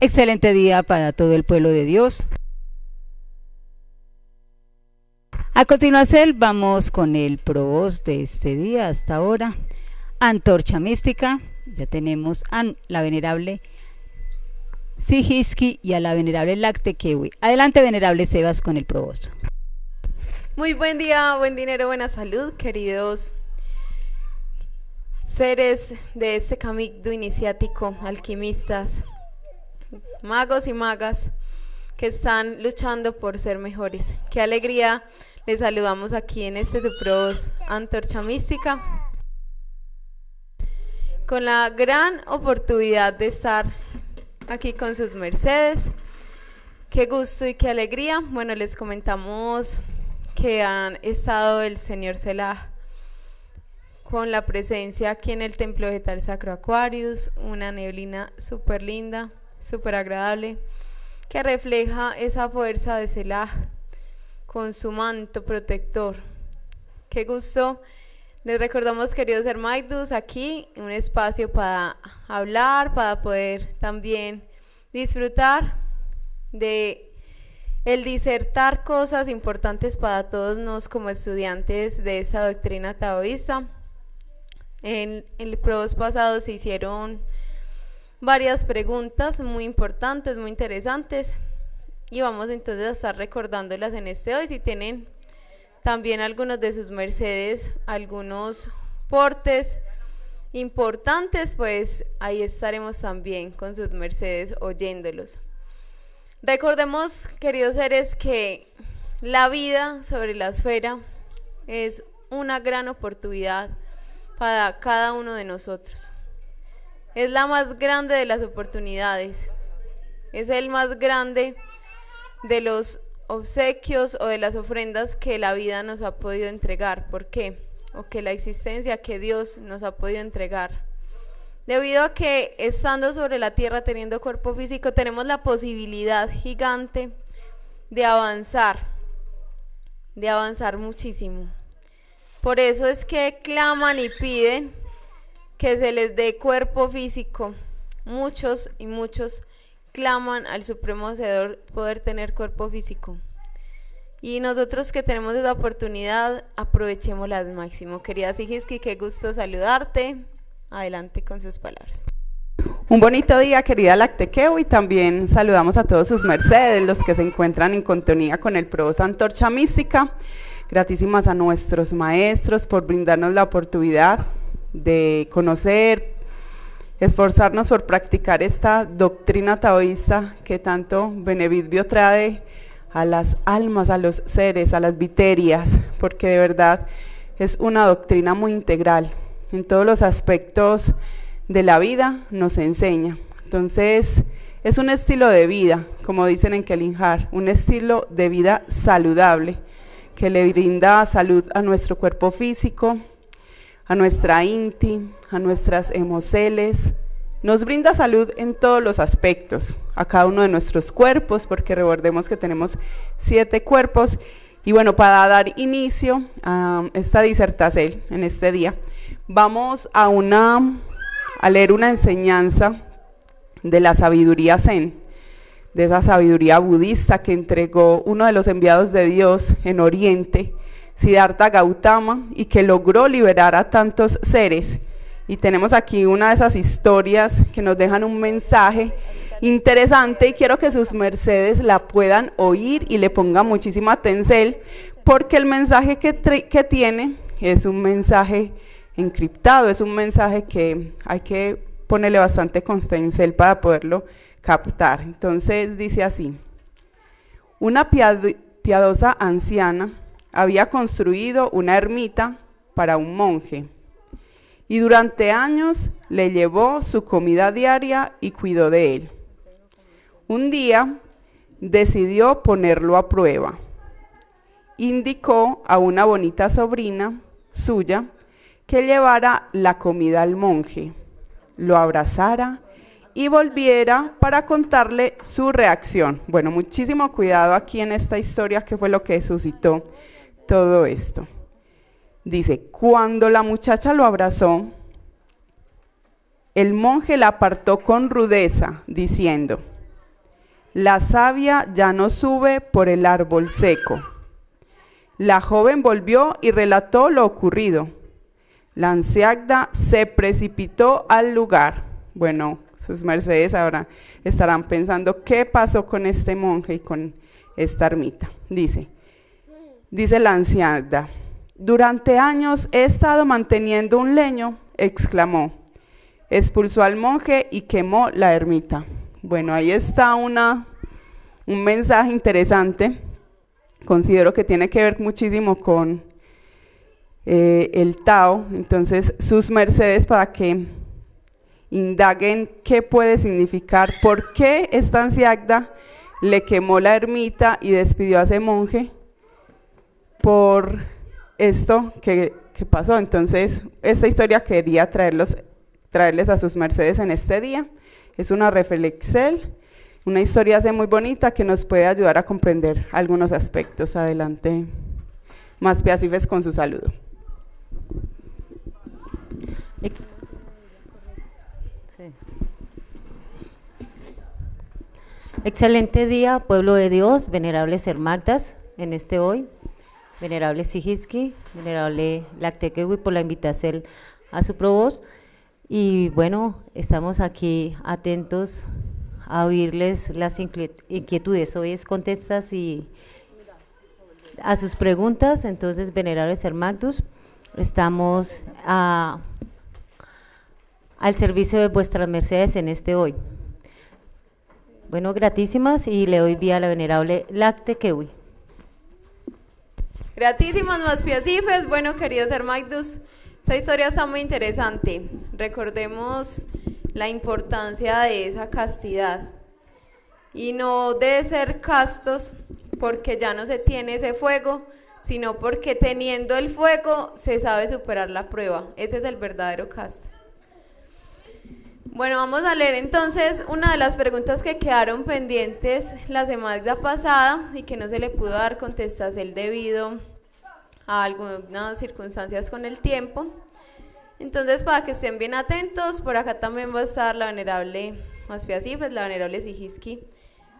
Excelente día para todo el pueblo de Dios. A continuación vamos con el provos de este día hasta ahora. Antorcha Mística, ya tenemos a la venerable Sihishki y a la venerable Laktekewi. Adelante, venerable Sebas, con el provos. Muy buen día, buen dinero, buena salud, queridos seres de este camino iniciático, alquimistas, magos y magas que están luchando por ser mejores. Qué alegría, les saludamos aquí en este su provos Antorcha Mística, con la gran oportunidad de estar aquí con sus mercedes. Qué gusto y qué alegría. Bueno, les comentamos que han estado el señor Selah con la presencia aquí en el templo vegetal Sacro Aquarius, una neblina súper linda, súper agradable, que refleja esa fuerza de Selah con su manto protector. Qué gusto. Les recordamos, queridos hermanos, aquí un espacio para hablar, para poder también disfrutar de el disertar cosas importantes para todos nos como estudiantes de esa doctrina taoísta. En el provos pasado se hicieron varias preguntas muy importantes, muy interesantes, y vamos entonces a estar recordándolas en este hoy. Si tienen también algunos de sus mercedes, algunos portes importantes, pues ahí estaremos también con sus mercedes oyéndolos. Recordemos, queridos seres, que la vida sobre la esfera es una gran oportunidad para cada uno de nosotros. Es la más grande de las oportunidades, es el más grande de los obsequios o de las ofrendas que la vida nos ha podido entregar. ¿Por qué? O que la existencia, que Dios nos ha podido entregar, debido a que estando sobre la tierra, teniendo cuerpo físico, tenemos la posibilidad gigante de avanzar muchísimo. Por eso es que claman y piden que se les dé cuerpo físico. Muchos y muchos claman al Supremo Hacedor poder tener cuerpo físico, y nosotros que tenemos esa oportunidad, aprovechémosla al máximo. Querida Sihishki, qué gusto saludarte, adelante con sus palabras. Un bonito día, querida Laktekewi, y también saludamos a todos sus mercedes, los que se encuentran en sintonía con el provos Antorcha Mística. Gratísimas a nuestros maestros por brindarnos la oportunidad de conocer, esforzarnos por practicar esta doctrina taoísta que tanto beneficio trae a las almas, a los seres, a las viterias, porque de verdad es una doctrina muy integral. En todos los aspectos de la vida nos enseña. Entonces, es un estilo de vida, como dicen en Kelinjar, un estilo de vida saludable, que le brinda salud a nuestro cuerpo físico, a nuestra inti, a nuestras hemoceles. Nos brinda salud en todos los aspectos, a cada uno de nuestros cuerpos, porque recordemos que tenemos 7 cuerpos. Y bueno, para dar inicio a esta disertación en este día, vamos a leer una enseñanza de la sabiduría zen, de esa sabiduría budista que entregó uno de los enviados de Dios en Oriente, Siddhartha Gautama, y que logró liberar a tantos seres. Y tenemos aquí una de esas historias que nos dejan un mensaje interesante, y quiero que sus mercedes la puedan oír y le pongan muchísima atención, porque el mensaje que tiene es un mensaje encriptado, es un mensaje que hay que ponerle bastante constancia para poderlo captar. Entonces dice así: una piadosa anciana había construido una ermita para un monje, y durante años le llevó su comida diaria y cuidó de él. Un día decidió ponerlo a prueba. Indicó a una bonita sobrina suya que llevara la comida al monje, lo abrazara y volviera para contarle su reacción. Bueno, muchísimo cuidado aquí en esta historia, que fue lo que suscitó todo esto. Dice: cuando la muchacha lo abrazó, el monje la apartó con rudeza, diciendo: La savia ya no sube por el árbol seco. La joven volvió y relató lo ocurrido. La anciagda se precipitó al lugar. Bueno, sus mercedes ahora estarán pensando qué pasó con este monje y con esta ermita. Dice la anciagda: durante años he estado manteniendo un leño, exclamó. Expulsó al monje y quemó la ermita. Bueno, ahí está un mensaje interesante. Considero que tiene que ver muchísimo con el Tao. Entonces, sus mercedes, para que indaguen qué puede significar, por qué esta anciagda le quemó la ermita y despidió a ese monje por esto que pasó. Entonces, esta historia quería traerles a sus mercedes en este día. Es una reflexión, una historia así muy bonita que nos puede ayudar a comprender algunos aspectos. Adelante, Maspiasifes, con su saludo. Excelente día, pueblo de Dios, venerables Hermagdas, en este hoy, venerable Sihishki, venerable Laktekewi, por la invitación a su provoz. Y bueno, estamos aquí atentos a oírles las inquietudes. Hoy es contestas y a sus preguntas. Entonces, venerables Hermagdus, estamos al servicio de vuestras mercedes en este hoy. Bueno, gratísimas, y le doy vía a la venerable Laktekewi. Gratísimas, Maspiasifes. Bueno, queridos Hermagdus, esta historia está muy interesante. Recordemos la importancia de esa castidad y no de ser castos porque ya no se tiene ese fuego, sino porque teniendo el fuego se sabe superar la prueba. Ese es el verdadero casto. Bueno, vamos a leer entonces una de las preguntas que quedaron pendientes la semana pasada y que no se le pudo dar contestación debido a algunas circunstancias con el tiempo. Entonces, para que estén bien atentos, por acá también va a estar la venerable Maspiasifes, la venerable Sihishki,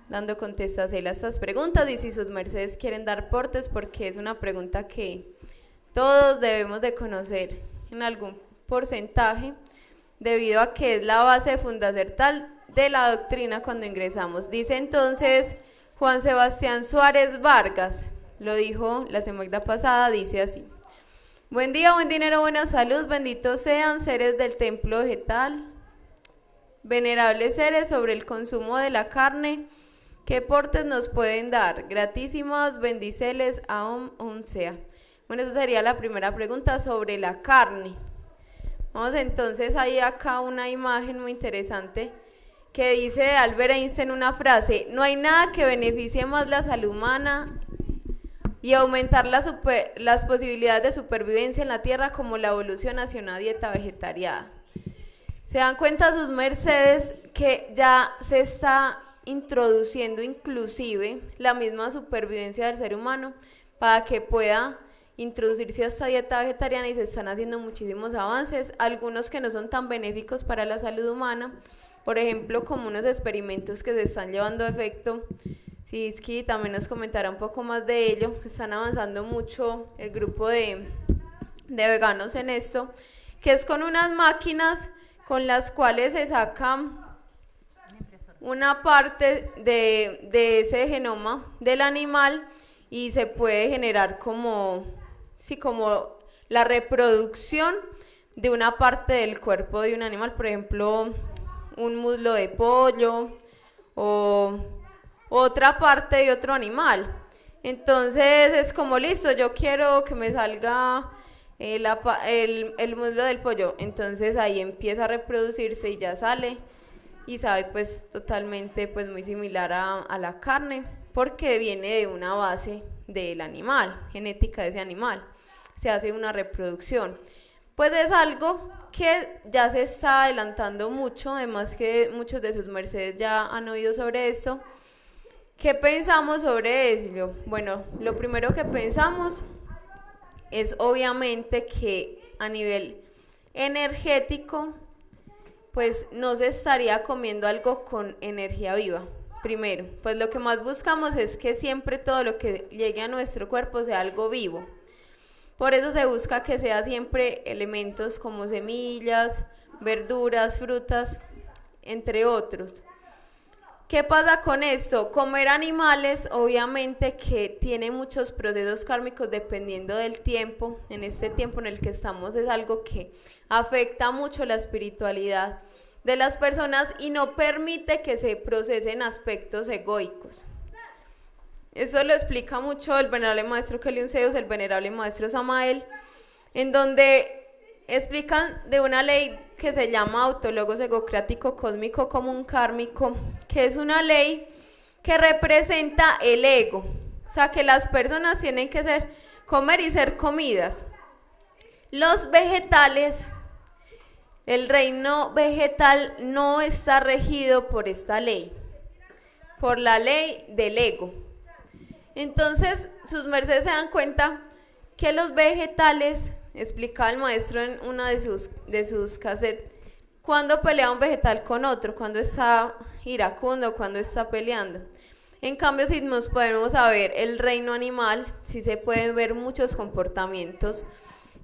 dando contestación a estas preguntas, y si sus mercedes quieren dar portes, porque es una pregunta que todos debemos de conocer en algún porcentaje, debido a que es la base fundacertal de la doctrina cuando ingresamos. Dice entonces Juan Sebastián Suárez Vargas, lo dijo la semana pasada, dice así: buen día, buen dinero, buena salud, benditos sean seres del templo vegetal, venerables seres, sobre el consumo de la carne, ¿qué portes nos pueden dar? Gratísimas, bendiceles, aún sea. Bueno, esa sería la primera pregunta sobre la carne. Vamos entonces ahí acá una imagen muy interesante que dice de Albert Einstein una frase: no hay nada que beneficie más la salud humana y aumentar las posibilidades de supervivencia en la tierra como la evolución hacia una dieta vegetariana. Se dan cuenta sus mercedes que ya se está introduciendo inclusive la misma supervivencia del ser humano para que pueda introducirse a esta dieta vegetariana, y se están haciendo muchísimos avances, algunos que no son tan benéficos para la salud humana, por ejemplo como unos experimentos que se están llevando a efecto. Sihishki también nos comentará un poco más de ello. Están avanzando mucho el grupo de veganos en esto, que es con unas máquinas con las cuales se sacan una parte de ese genoma del animal y se puede generar como la reproducción de una parte del cuerpo de un animal, por ejemplo un muslo de pollo o otra parte de otro animal. Entonces es como, listo, yo quiero que me salga el muslo del pollo, entonces ahí empieza a reproducirse y ya sale, y sabe pues totalmente pues muy similar a la carne, porque viene de una base del animal, genética de ese animal, se hace una reproducción. Pues es algo que ya se está adelantando mucho, además que muchos de sus mercedes ya han oído sobre esto. ¿Qué pensamos sobre eso? Bueno, lo primero que pensamos es obviamente que a nivel energético, pues no se estaría comiendo algo con energía viva. Primero, pues lo que más buscamos es que siempre todo lo que llegue a nuestro cuerpo sea algo vivo. Por eso se busca que sea siempre elementos como semillas, verduras, frutas, entre otros. ¿Qué pasa con esto? Comer animales, obviamente que tiene muchos procesos kármicos dependiendo del tiempo. En este tiempo en el que estamos es algo que afecta mucho la espiritualidad de las personas y no permite que se procesen aspectos egoicos. Eso lo explica mucho el venerable maestro Kelium Zeus, el venerable maestro Samael, en donde explican de una ley que se llama autólogos egocrático cósmico común kármico, que es una ley que representa el ego, o sea que las personas tienen que comer y ser comidas. Los vegetales, el reino vegetal no está regido por esta ley, por la ley del ego. Entonces, sus mercedes se dan cuenta que los vegetales, explicaba el maestro en una de sus cassettes, cuando pelea un vegetal con otro, cuando está iracundo, cuando está peleando. En cambio, si nos podemos ver el reino animal, sí se pueden ver muchos comportamientos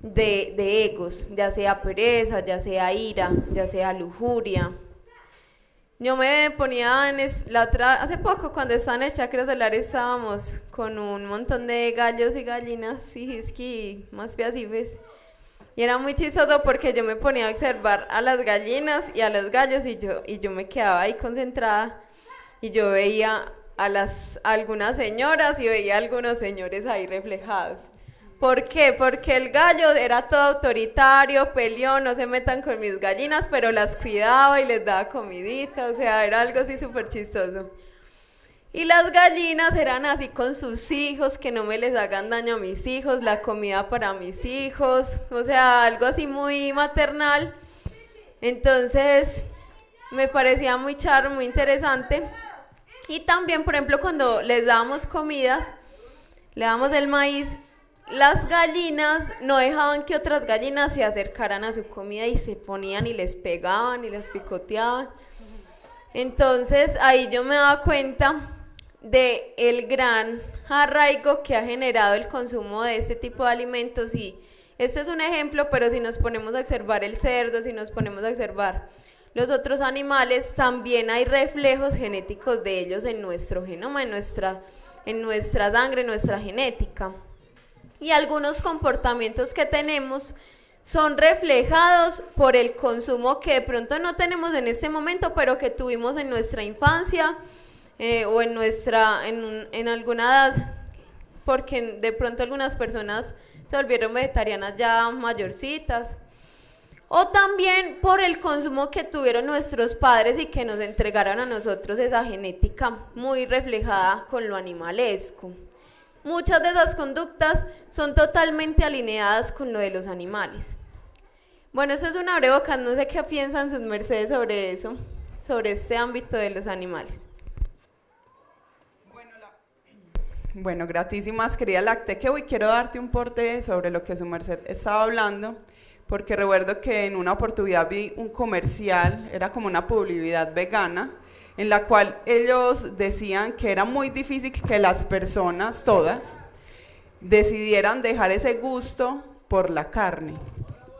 de egos, ya sea pereza, ya sea ira, ya sea lujuria. Yo me ponía hace poco, cuando estaba en el chakra solar, estábamos con un montón de gallos y gallinas, Sihishki, Maspiasifes, y era muy chistoso porque yo me ponía a observar a las gallinas y a los gallos y yo me quedaba ahí concentrada y yo veía a algunas señoras y veía a algunos señores ahí reflejados. ¿Por qué? Porque el gallo era todo autoritario, peleón, no se metan con mis gallinas, pero las cuidaba y les daba comidita, o sea, era algo así súper chistoso. Y las gallinas eran así con sus hijos, que no me les hagan daño a mis hijos, la comida para mis hijos, o sea, algo así muy maternal. Entonces, me parecía muy charro, muy interesante. Y también, por ejemplo, cuando les dábamos comidas, le dábamos el maíz, las gallinas no dejaban que otras gallinas se acercaran a su comida y se ponían y les pegaban y les picoteaban. Entonces ahí yo me daba cuenta de el gran arraigo que ha generado el consumo de este tipo de alimentos. Y este es un ejemplo, pero si nos ponemos a observar el cerdo, si nos ponemos a observar los otros animales, también hay reflejos genéticos de ellos en nuestro genoma, en nuestra sangre, en nuestra genética. Y algunos comportamientos que tenemos son reflejados por el consumo que de pronto no tenemos en este momento, pero que tuvimos en nuestra infancia o en alguna edad, porque de pronto algunas personas se volvieron vegetarianas ya mayorcitas, o también por el consumo que tuvieron nuestros padres y que nos entregaron a nosotros esa genética muy reflejada con lo animalesco. Muchas de esas conductas son totalmente alineadas con lo de los animales. Bueno, eso es un abrebocas, no sé qué piensan sus mercedes sobre eso, sobre este ámbito de los animales. Bueno, gratísimas, querida Laktekewi, quiero darte un porte sobre lo que su merced estaba hablando, porque recuerdo que en una oportunidad vi un comercial, era como una publicidad vegana, en la cual ellos decían que era muy difícil que las personas todas decidieran dejar ese gusto por la carne,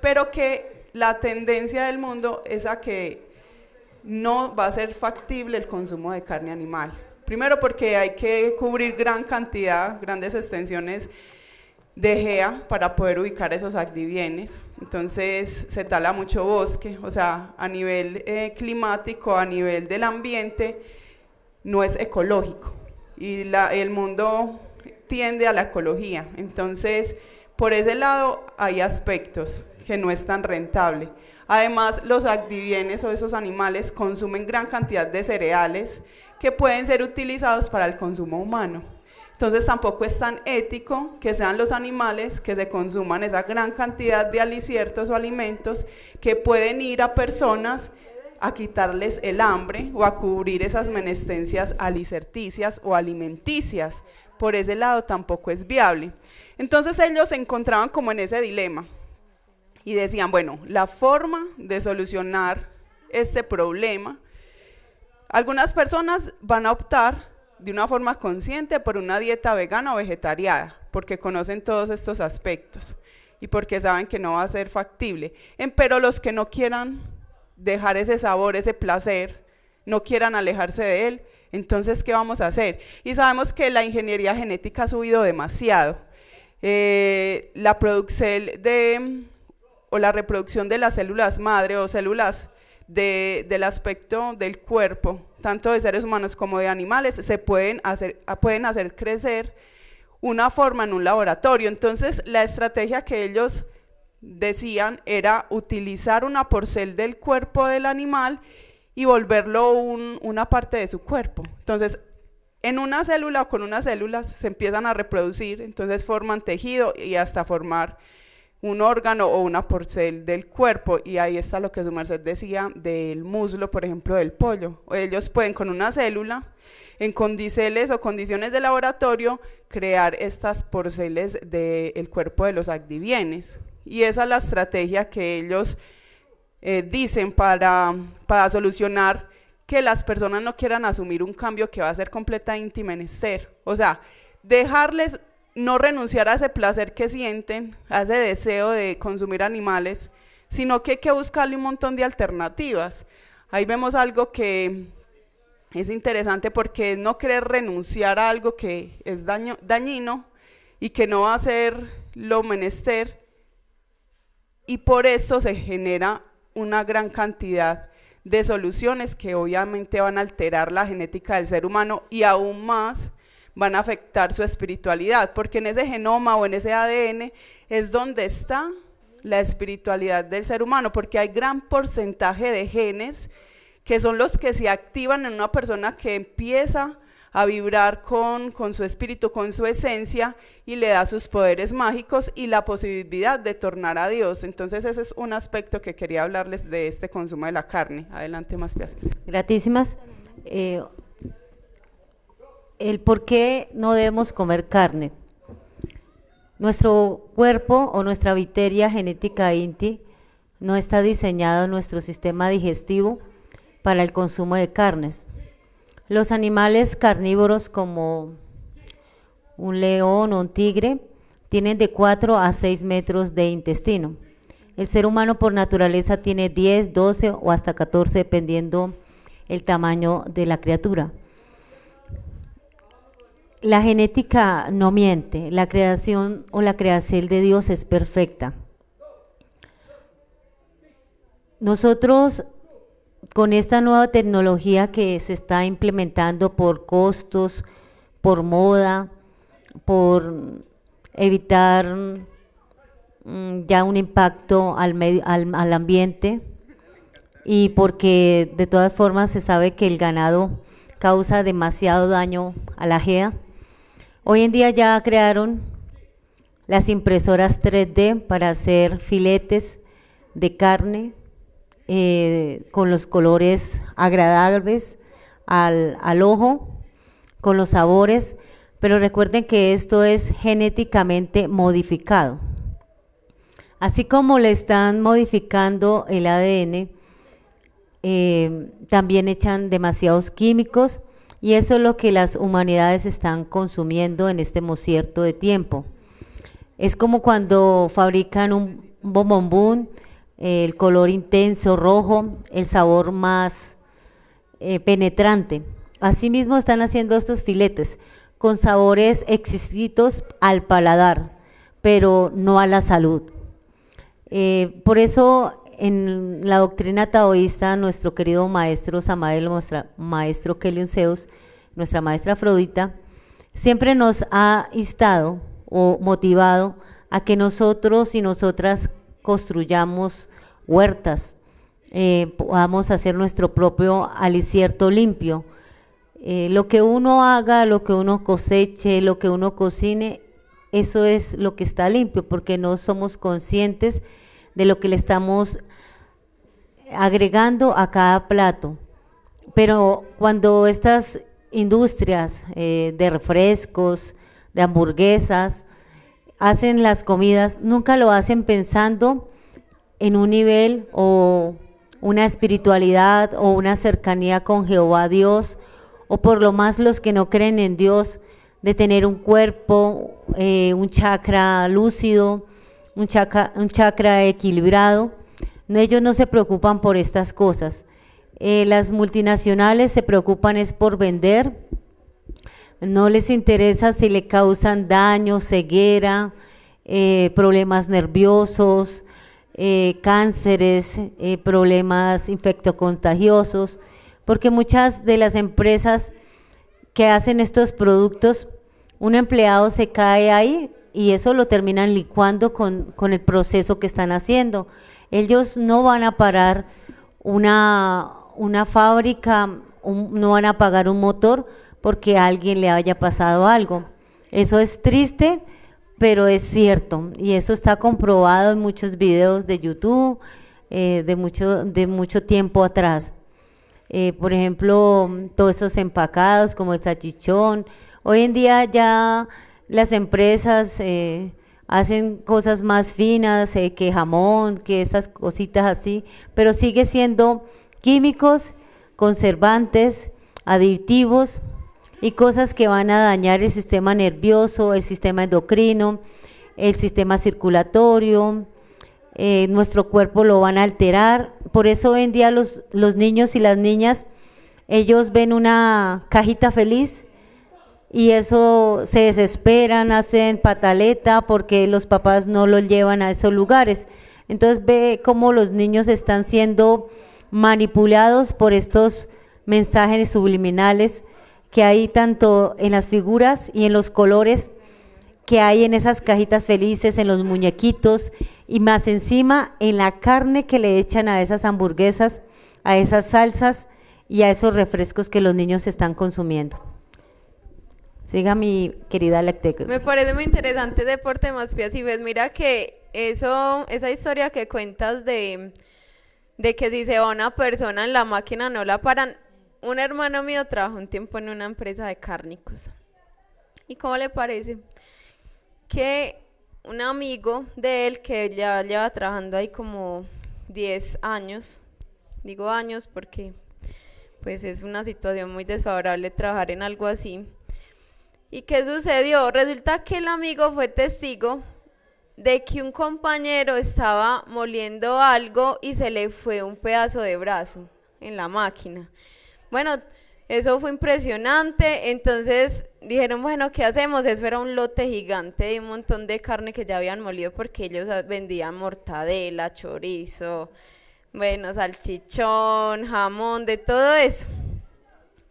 pero que la tendencia del mundo es a que no va a ser factible el consumo de carne animal. Primero porque hay que cubrir grandes extensiones de GEA para poder ubicar esos acdivienes, entonces se tala mucho bosque, o sea, a nivel climático, a nivel del ambiente, no es ecológico y el mundo tiende a la ecología, entonces por ese lado hay aspectos que no es tan rentable. Además, los acdivienes o esos animales consumen gran cantidad de cereales que pueden ser utilizados para el consumo humano. Entonces tampoco es tan ético que sean los animales que se consuman esa gran cantidad de aliciertos o alimentos que pueden ir a personas a quitarles el hambre o a cubrir esas menestencias alicerticias o alimenticias. Por ese lado tampoco es viable. Entonces ellos se encontraban como en ese dilema y decían, bueno, la forma de solucionar este problema Algunas personas van a optar de una forma consciente por una dieta vegana o vegetariana, porque conocen todos estos aspectos y porque saben que no va a ser factible. Pero los que no quieran dejar ese sabor, ese placer, no quieran alejarse de él, entonces, ¿qué vamos a hacer? Y sabemos que la ingeniería genética ha subido demasiado. La reproducción de las células madre o células del aspecto del cuerpo, tanto de seres humanos como de animales, se pueden hacer crecer una forma en un laboratorio. Entonces, la estrategia que ellos decían era utilizar una porción del cuerpo del animal y volverlo una parte de su cuerpo. Entonces, en una célula o con unas células se empiezan a reproducir, entonces forman tejido y hasta formar un órgano o una porción del cuerpo, y ahí está lo que su merced decía del muslo, por ejemplo, del pollo. Ellos pueden con una célula, en condiceles o condiciones de laboratorio, crear estas porciones del cuerpo de los acdivienes. Y esa es la estrategia que ellos dicen para solucionar que las personas no quieran asumir un cambio que va a ser completamente menester. O sea, dejarles no renunciar a ese placer que sienten, a ese deseo de consumir animales, sino que hay que buscarle un montón de alternativas. Ahí vemos algo que es interesante porque es no querer renunciar a algo que es dañino y que no va a ser lo menester, y por esto se genera una gran cantidad de soluciones que obviamente van a alterar la genética del ser humano y aún más van a afectar su espiritualidad, porque en ese genoma o en ese ADN es donde está la espiritualidad del ser humano, porque hay gran porcentaje de genes que son los que se activan en una persona que empieza a vibrar con su espíritu, con su esencia, y le da sus poderes mágicos y la posibilidad de tornar a Dios. Entonces ese es un aspecto que quería hablarles de este consumo de la carne. Adelante, Maspiasifes. Gratísimas. El por qué no debemos comer carne. Nuestro cuerpo o nuestra bacteria genética INTI no está diseñado en nuestro sistema digestivo para el consumo de carnes. Los animales carnívoros como un león o un tigre tienen de 4 a 6 metros de intestino. El ser humano por naturaleza tiene 10, 12 o hasta 14 dependiendo el tamaño de la criatura. La genética no miente, la creación o la creación de Dios es perfecta. Nosotros, con esta nueva tecnología que se está implementando por costos, por moda, por evitar ya un impacto al ambiente, y porque de todas formas se sabe que el ganado causa demasiado daño a la HEA. Hoy en día ya crearon las impresoras 3D para hacer filetes de carne con los colores agradables al ojo, con los sabores, pero recuerden que esto es genéticamente modificado. Así como le están modificando el ADN, también echan demasiados químicos, y eso es lo que las humanidades están consumiendo en este concierto de tiempo. Es como cuando fabrican un bombombón, el color intenso rojo, el sabor más penetrante. Asimismo están haciendo estos filetes con sabores exquisitos al paladar, pero no a la salud. Por eso en la doctrina taoísta, nuestro querido maestro Samael, nuestro maestro Kelium Zeus, nuestra maestra Afrodita, siempre nos ha instado o motivado a que nosotros y nosotras construyamos huertas, podamos hacer nuestro propio alicierto limpio. Lo que uno haga, lo que uno coseche, lo que uno cocine, eso es lo que está limpio, porque no somos conscientes de lo que le estamos agregando a cada plato. Pero cuando estas industrias de refrescos, de hamburguesas, hacen las comidas, nunca lo hacen pensando en un nivel o una espiritualidad o una cercanía con Jehová Dios, o por lo más los que no creen en Dios, de tener un cuerpo, un chakra lúcido, un chakra equilibrado. No, ellos no se preocupan por estas cosas. Las multinacionales se preocupan es por vender, no les interesa si le causan daño, ceguera, problemas nerviosos, cánceres, problemas infectocontagiosos, porque muchas de las empresas que hacen estos productos, un empleado se cae ahí y eso lo terminan licuando con el proceso que están haciendo. Ellos no van a parar una fábrica, no van a pagar un motor porque a alguien le haya pasado algo. Eso es triste, pero es cierto, y eso está comprobado en muchos videos de YouTube de mucho tiempo atrás. Por ejemplo, todos esos empacados como el salchichón. Hoy en día ya las empresas hacen cosas más finas que jamón, que esas cositas así, pero sigue siendo químicos, conservantes, aditivos y cosas que van a dañar el sistema nervioso, el sistema endocrino, el sistema circulatorio. Nuestro cuerpo lo van a alterar. Por eso hoy en día los niños y las niñas, ellos ven una cajita feliz y eso se desesperan, hacen pataleta porque los papás no los llevan a esos lugares. Entonces ve cómo los niños están siendo manipulados por estos mensajes subliminales que hay tanto en las figuras y en los colores que hay en esas cajitas felices, en los muñequitos, y más encima en la carne que le echan a esas hamburguesas, a esas salsas y a esos refrescos que los niños están consumiendo. Siga, mi querida Laktekewi. Me parece muy interesante Deporte Maspiasifes. Mira que esa historia que cuentas de que si se va una persona en la máquina no la paran. Un hermano mío trabajó un tiempo en una empresa de cárnicos. ¿Y cómo le parece? Que un amigo de él que ya lleva trabajando ahí como 10 años, digo años porque pues es una situación muy desfavorable trabajar en algo así. ¿Y qué sucedió? Resulta que el amigo fue testigo de que un compañero estaba moliendo algo y se le fue un pedazo de brazo en la máquina. Bueno, eso fue impresionante, entonces dijeron, bueno, ¿qué hacemos? Eso era un lote gigante de un montón de carne que ya habían molido porque ellos vendían mortadela, chorizo, bueno, salchichón, jamón, de todo eso.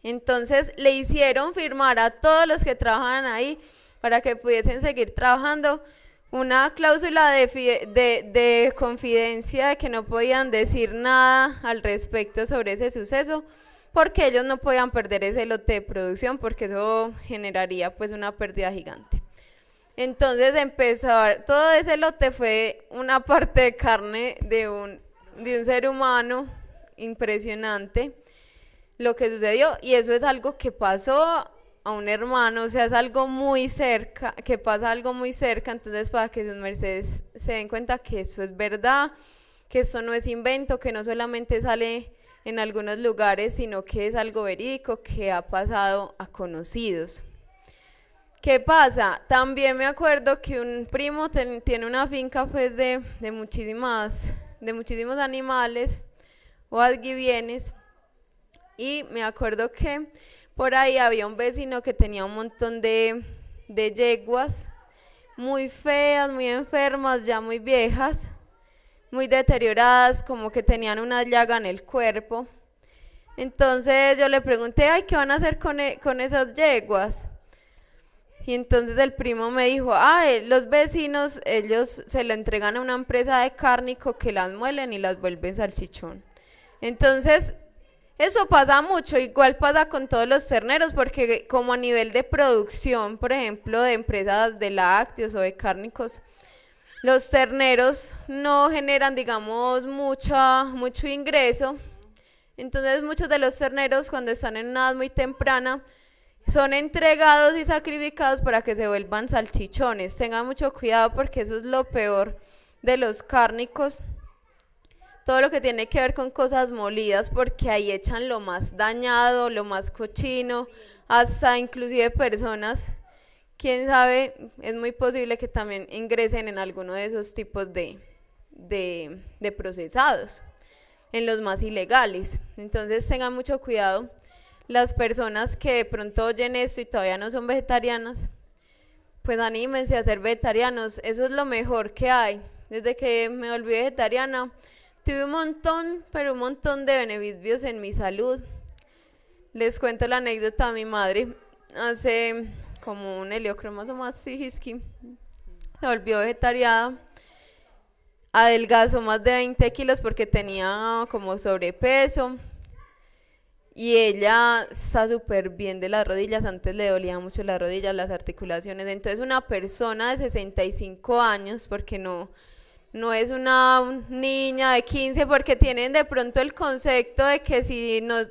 Entonces le hicieron firmar a todos los que trabajaban ahí para que pudiesen seguir trabajando una cláusula de confidencia de que no podían decir nada al respecto sobre ese suceso, porque ellos no podían perder ese lote de producción, porque eso generaría pues una pérdida gigante. Entonces empezó, todo ese lote fue una parte de carne de un ser humano, impresionante lo que sucedió, y eso es algo que pasó a un hermano, o sea, es algo muy cerca, que pasa algo muy cerca, entonces para que sus mercedes se den cuenta que eso es verdad, que eso no es invento, que no solamente sale en algunos lugares, sino que es algo verídico que ha pasado a conocidos. ¿Qué pasa? También me acuerdo que un primo tiene una finca pues de muchísimos animales o adquibienes, y me acuerdo que por ahí había un vecino que tenía un montón de yeguas muy feas, muy enfermas, ya muy viejas, muy deterioradas, como que tenían una llaga en el cuerpo. Entonces yo le pregunté, ay, ¿qué van a hacer con esas yeguas? Y entonces el primo me dijo, los vecinos, ellos se la entregan a una empresa de cárnico que las muelen y las vuelven salchichón. Entonces eso pasa mucho, igual pasa con todos los terneros, porque como a nivel de producción, por ejemplo, de empresas de lácteos o de cárnicos, los terneros no generan, digamos, mucho ingreso. Entonces muchos de los terneros, cuando están en una edad muy temprana, son entregados y sacrificados para que se vuelvan salchichones. Tengan mucho cuidado porque eso es lo peor de los cárnicos. todo lo que tiene que ver con cosas molidas, porque ahí echan lo más dañado, lo más cochino, hasta inclusive personas, quién sabe, es muy posible que también ingresen en alguno de esos tipos de procesados, en los más ilegales. Entonces tengan mucho cuidado las personas que de pronto oyen esto y todavía no son vegetarianas, pues anímense a ser vegetarianos, eso es lo mejor que hay. Desde que me volví vegetariana, tuve un montón, pero un montón de beneficios en mi salud. Les cuento la anécdota de mi madre, hace como un heliocromosoma Sihishki, se volvió vegetariana, adelgazó más de 20 kilos porque tenía como sobrepeso, y ella está súper bien de las rodillas, antes le dolían mucho las rodillas, las articulaciones. Entonces una persona de 65 años, porque no es una niña de 15, porque tienen de pronto el concepto de que si no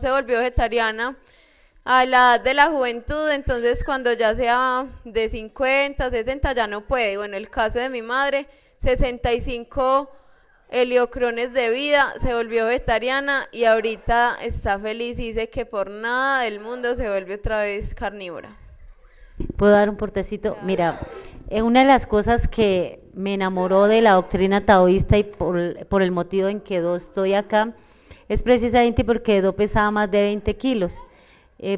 se volvió vegetariana a la edad de la juventud, entonces cuando ya sea de 50, 60 ya no puede. Bueno, el caso de mi madre, 65 heliocrones de vida, se volvió vegetariana y ahorita está feliz y dice que por nada del mundo se vuelve otra vez carnívora. ¿Puedo dar un portecito? Mira, una de las cosas que me enamoró de la doctrina taoísta y por el motivo en que estoy acá, es precisamente porque Do pesaba más de 20 kilos.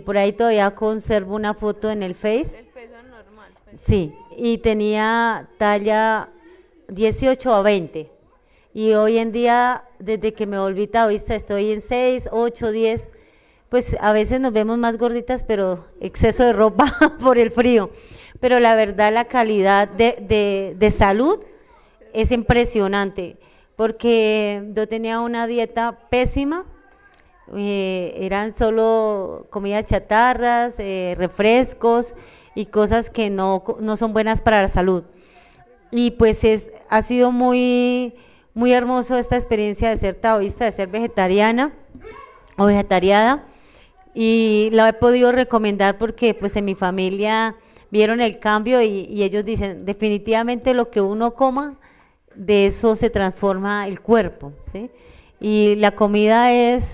Por ahí todavía conservo una foto en el Face. El peso normal. Pues. Sí, y tenía talla 18 a 20. Y hoy en día, desde que me volví taoísta, estoy en 6, 8, 10, pues a veces nos vemos más gorditas, pero exceso de ropa por el frío. Pero la verdad, la calidad de salud es impresionante, porque yo tenía una dieta pésima, eran solo comidas chatarras, refrescos y cosas que no son buenas para la salud. Y pues ha sido muy... muy hermoso esta experiencia de ser taoísta, de ser vegetariana o vegetariada, y la he podido recomendar porque pues en mi familia vieron el cambio y ellos dicen definitivamente lo que uno coma, de eso se transforma el cuerpo, ¿sí? Y la comida es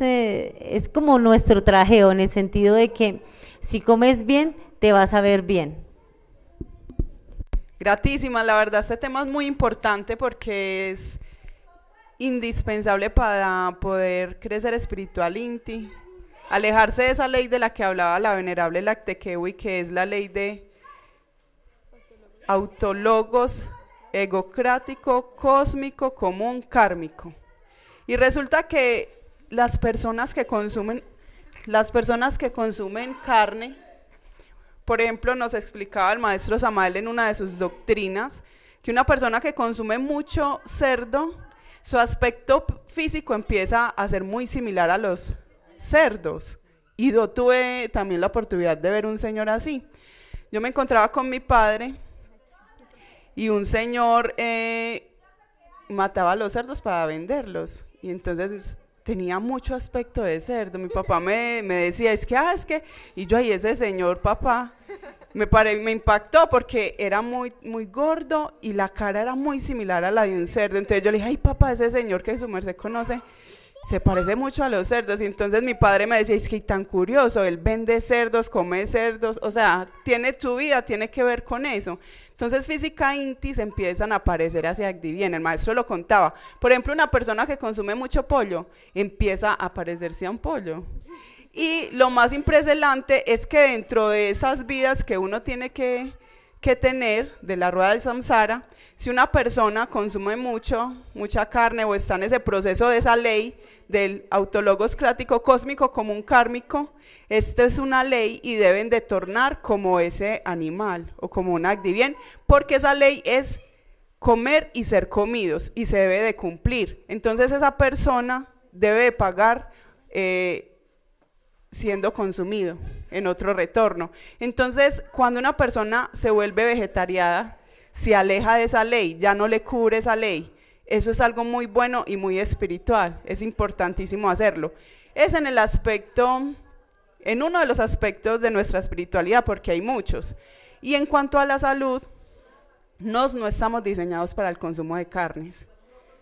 como nuestro trajeo, en el sentido de que si comes bien te vas a ver bien. Gratísima, la verdad este tema es muy importante porque es indispensable para poder crecer espiritual, Inti, alejarse de esa ley de la que hablaba la venerable Laktekewi, que es la ley de autólogos, egocrático, cósmico, común, kármico. Y resulta que las personas que consumen carne, por ejemplo, nos explicaba el maestro Samael en una de sus doctrinas, que una persona que consume mucho cerdo, su aspecto físico empieza a ser muy similar a los cerdos. Y yo tuve también la oportunidad de ver un señor así. Yo me encontraba con mi padre y un señor mataba a los cerdos para venderlos. Y entonces tenía mucho aspecto de cerdo. Mi papá me decía, es que, y yo ahí ese señor, papá, me impactó porque era muy, muy gordo y la cara era muy similar a la de un cerdo. Entonces yo le dije, ay papá, ese señor que su merced conoce se parece mucho a los cerdos. Y entonces mi padre me decía, es que tan curioso, él vende cerdos, come cerdos, o sea, su vida tiene que ver con eso. Entonces física intis empiezan a aparecer hacia aquí, bien, el maestro lo contaba. Por ejemplo, una persona que consume mucho pollo empieza a parecerse a un pollo. Y lo más impresionante es que dentro de esas vidas que uno tiene que tener, de la rueda del samsara, si una persona consume mucha carne o está en ese proceso de esa ley del autólogos crático cósmico común kármico, esta es una ley y deben de tornar como ese animal o como un activien, porque esa ley es comer y ser comidos y se debe de cumplir. Entonces esa persona debe de pagar siendo consumido en otro retorno. Entonces, cuando una persona se vuelve vegetariana, se aleja de esa ley, ya no le cubre esa ley. Eso es algo muy bueno y muy espiritual, es importantísimo hacerlo. Es en uno de los aspectos de nuestra espiritualidad, porque hay muchos. Y en cuanto a la salud, no estamos diseñados para el consumo de carnes.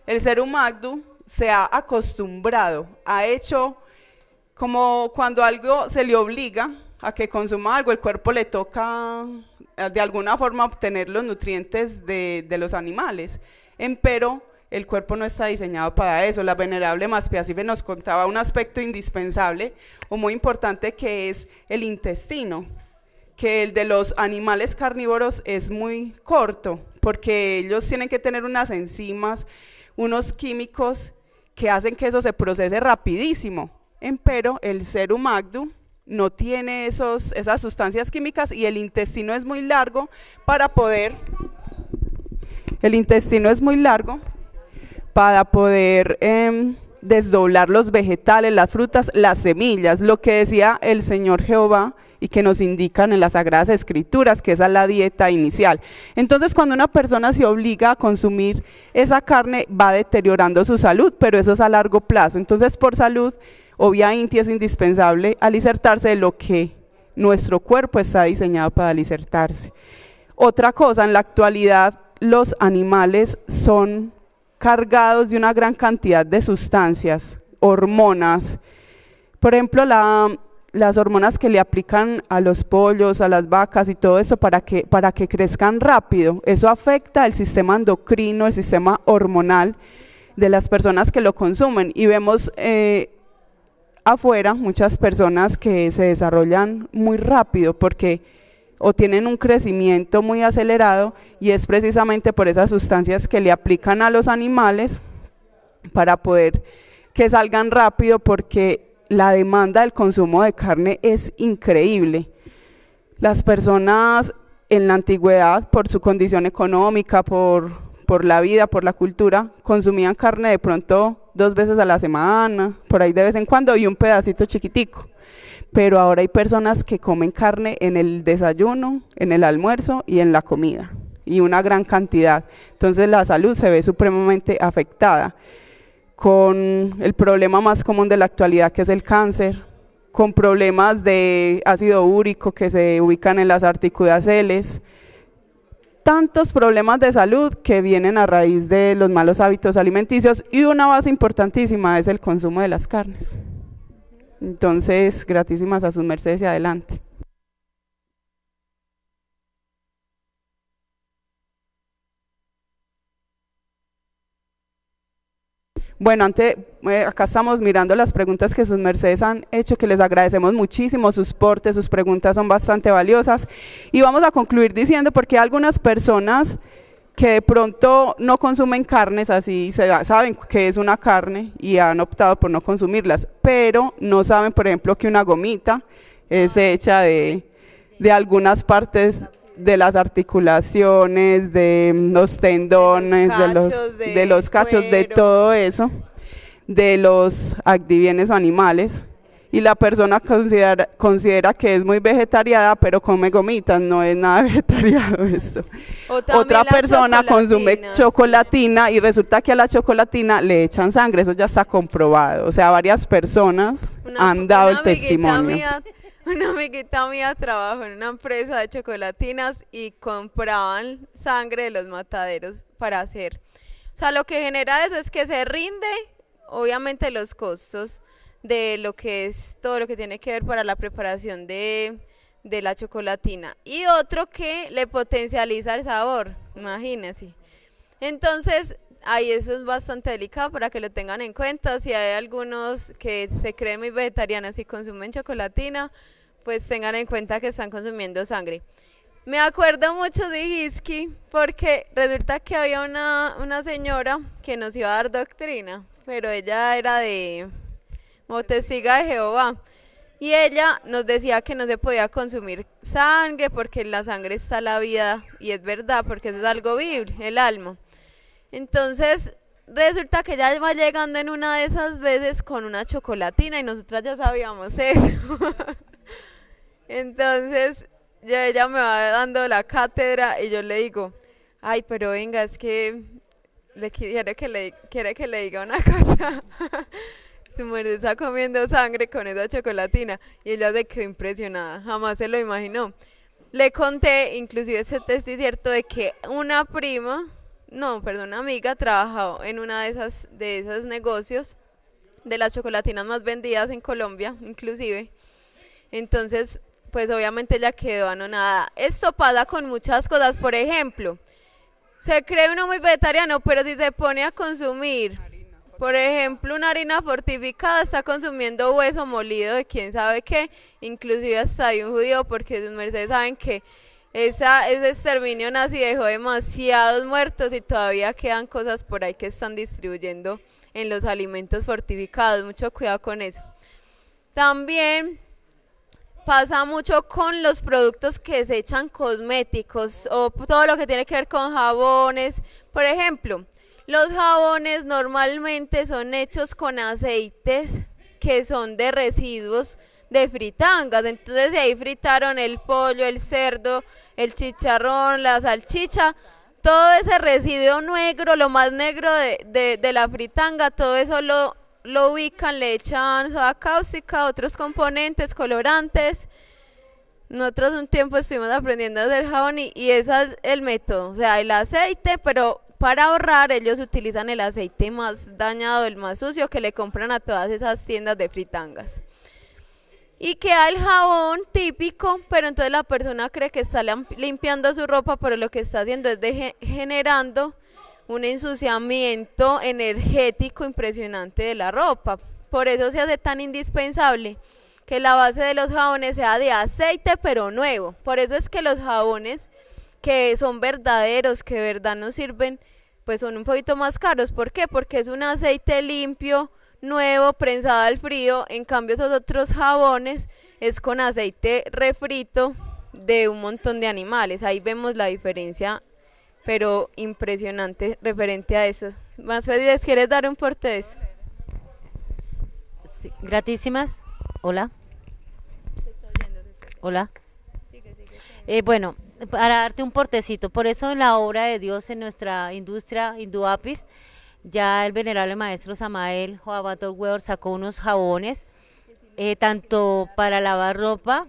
El ser humano se ha acostumbrado, ha hecho como cuando algo se le obliga a que consuma algo, el cuerpo le toca de alguna forma obtener los nutrientes de los animales, empero el cuerpo no está diseñado para eso. La venerable Maspiasifes nos contaba un aspecto indispensable o muy importante que es el intestino, que el de los animales carnívoros es muy corto, porque ellos tienen que tener unas enzimas, unos químicos que hacen que eso se procese rapidísimo, empero el ser humano no tiene esas sustancias químicas y el intestino es muy largo para poder, desdoblar los vegetales, las frutas, las semillas, lo que decía el Señor Jehová y que nos indican en las Sagradas Escrituras, que esa es la dieta inicial. Entonces, cuando una persona se obliga a consumir esa carne, va deteriorando su salud, pero eso es a largo plazo. Entonces, por salud, obvia inti es indispensable alicertarse de lo que nuestro cuerpo está diseñado para alicertarse. Otra cosa, en la actualidad, los animales son cargados de una gran cantidad de sustancias, hormonas. Por ejemplo, las hormonas que le aplican a los pollos, a las vacas y todo eso para que crezcan rápido. Eso afecta el sistema endocrino, el sistema hormonal de las personas que lo consumen. Y vemos afuera muchas personas que se desarrollan muy rápido porque o tienen un crecimiento muy acelerado y es precisamente por esas sustancias que le aplican a los animales para poder que salgan rápido, porque la demanda del consumo de carne es increíble. Las personas en la antigüedad, por su condición económica, por la vida, por la cultura, consumían carne de pronto 2 veces a la semana, por ahí de vez en cuando, y un pedacito chiquitico. Pero ahora hay personas que comen carne en el desayuno, en el almuerzo y en la comida, y una gran cantidad. Entonces la salud se ve supremamente afectada, con el problema más común de la actualidad que es el cáncer, con problemas de ácido úrico que se ubican en las articuloceles, tantos problemas de salud que vienen a raíz de los malos hábitos alimenticios, y una base importantísima es el consumo de las carnes. Entonces, gratísimas a sus mercedes y adelante. Bueno, acá estamos mirando las preguntas que sus mercedes han hecho, que les agradecemos muchísimo, sus portes, sus preguntas son bastante valiosas. Y vamos a concluir diciendo, porque hay algunas personas que de pronto no consumen carnes, así saben que es una carne y han optado por no consumirlas, pero no saben, por ejemplo, que una gomita es hecha de algunas partes de las articulaciones, de los tendones, de los cachos, de todo eso, de los activienes o animales, y la persona considera que es muy vegetariana, pero come gomitas, no es nada vegetariano esto. Otra persona consume chocolatina y resulta que a la chocolatina le echan sangre, eso ya está comprobado, o sea, varias personas han dado el testimonio. Una amiguita mía trabajó en una empresa de chocolatinas y compraban sangre de los mataderos para hacer. O sea, lo que genera eso es que se rinde, obviamente, los costos de lo que es todo lo que tiene que ver para la preparación de la chocolatina. Y otro que le potencializa el sabor, imagínense. Entonces, ahí eso es bastante delicado para que lo tengan en cuenta. Si hay algunos que se creen muy vegetarianos y consumen chocolatina, pues tengan en cuenta que están consumiendo sangre. Me acuerdo mucho de Sihishki, porque resulta que había una señora que nos iba a dar doctrina, pero ella era de testiga de Jehová, y ella nos decía que no se podía consumir sangre porque en la sangre está la vida, y es verdad, porque eso es algo bíblico, el alma. Entonces, resulta que ella va llegando en una de esas veces con una chocolatina y nosotras ya sabíamos eso. Entonces, ella me va dando la cátedra y yo le digo, ay, pero venga, es que quiere que le diga una cosa. Su mujer está comiendo sangre con esa chocolatina, y ella se quedó impresionada, jamás se lo imaginó. Le conté, inclusive ese testimonio cierto de que una prima no, perdón, una amiga trabajó en una de esos negocios, de las chocolatinas más vendidas en Colombia, inclusive. Entonces, pues obviamente ella quedó anonadada. Esto pasa con muchas cosas, por ejemplo, se cree uno muy vegetariano, pero si se pone a consumir, por ejemplo, una harina fortificada, está consumiendo hueso molido de quién sabe qué, inclusive hasta hay un judío, porque sus mercedes saben que ese exterminio nazi dejó demasiados muertos y todavía quedan cosas por ahí que están distribuyendo en los alimentos fortificados, mucho cuidado con eso. También pasa mucho con los productos que se echan cosméticos o todo lo que tiene que ver con jabones, por ejemplo. Los jabones normalmente son hechos con aceites que son de residuos de fritangas, entonces de ahí fritaron el pollo, el cerdo, el chicharrón, la salchicha, todo ese residuo negro, lo más negro de la fritanga, todo eso lo ubican, le echan soda cáustica, otros componentes, colorantes. Nosotros un tiempo estuvimos aprendiendo a hacer jabón y ese es el método, o sea, el aceite, pero para ahorrar ellos utilizan el aceite más dañado, el más sucio, que le compran a todas esas tiendas de fritangas. Y queda el jabón típico, pero entonces la persona cree que está limpiando su ropa, pero lo que está haciendo es generando un ensuciamiento energético impresionante de la ropa. Por eso se hace tan indispensable que la base de los jabones sea de aceite, pero nuevo. Por eso es que los jabones que son verdaderos, que de verdad nos sirven, pues son un poquito más caros. ¿Por qué? Porque es un aceite limpio, nuevo, prensado al frío. En cambio esos otros jabones es con aceite refrito de un montón de animales. Ahí vemos la diferencia, pero impresionante referente a eso. Más felices, ¿quieres dar un porte de eso? Sí, gratísimas. Hola. Hola. Bueno, para darte un portecito, por eso en la obra de Dios en nuestra industria hindú Apis, ya el venerable maestro Samael Joab Bahtor Weor sacó unos jabones, tanto para lavar ropa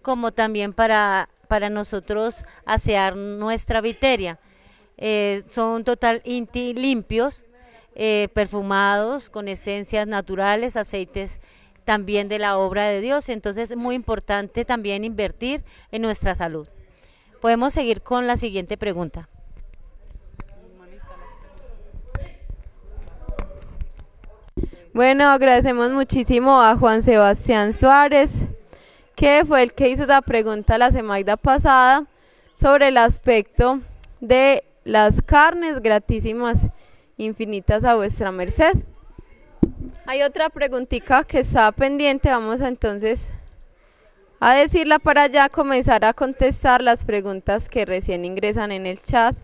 como también para nosotros asear nuestra viteria. Son total inti limpios, perfumados, con esencias naturales, aceites también de la obra de Dios. Entonces es muy importante también invertir en nuestra salud. Podemos seguir con la siguiente pregunta. Bueno, agradecemos muchísimo a Juan Sebastián Suárez, que fue el que hizo esa pregunta la semana pasada sobre el aspecto de las carnes, gratísimas infinitas a vuestra merced. Hay otra preguntita que está pendiente, vamos entonces a decirla para ya comenzar a contestar las preguntas que recién ingresan en el chat.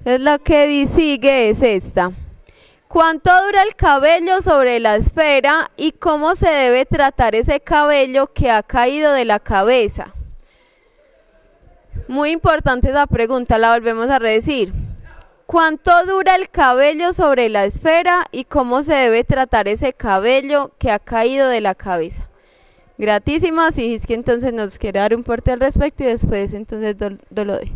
Entonces lo que sigue es esta. ¿Cuánto dura el cabello sobre la esfera y cómo se debe tratar ese cabello que ha caído de la cabeza? Muy importante esa pregunta, la volvemos a redecir. ¿Cuánto dura el cabello sobre la esfera y cómo se debe tratar ese cabello que ha caído de la cabeza? Gratísimas, y es que entonces nos quiere dar un porte al respecto y después entonces lo doy.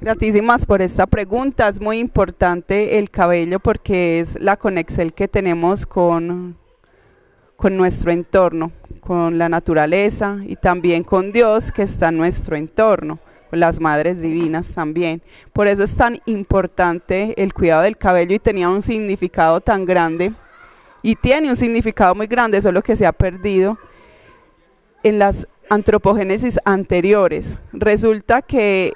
Gratísimas por esta pregunta, es muy importante el cabello porque es la conexión que tenemos con nuestro entorno, con la naturaleza y también con Dios que está en nuestro entorno, con las madres divinas también. Por eso es tan importante el cuidado del cabello y tenía un significado tan grande y tiene un significado muy grande, solo que se ha perdido en las antropogénesis anteriores. Resulta que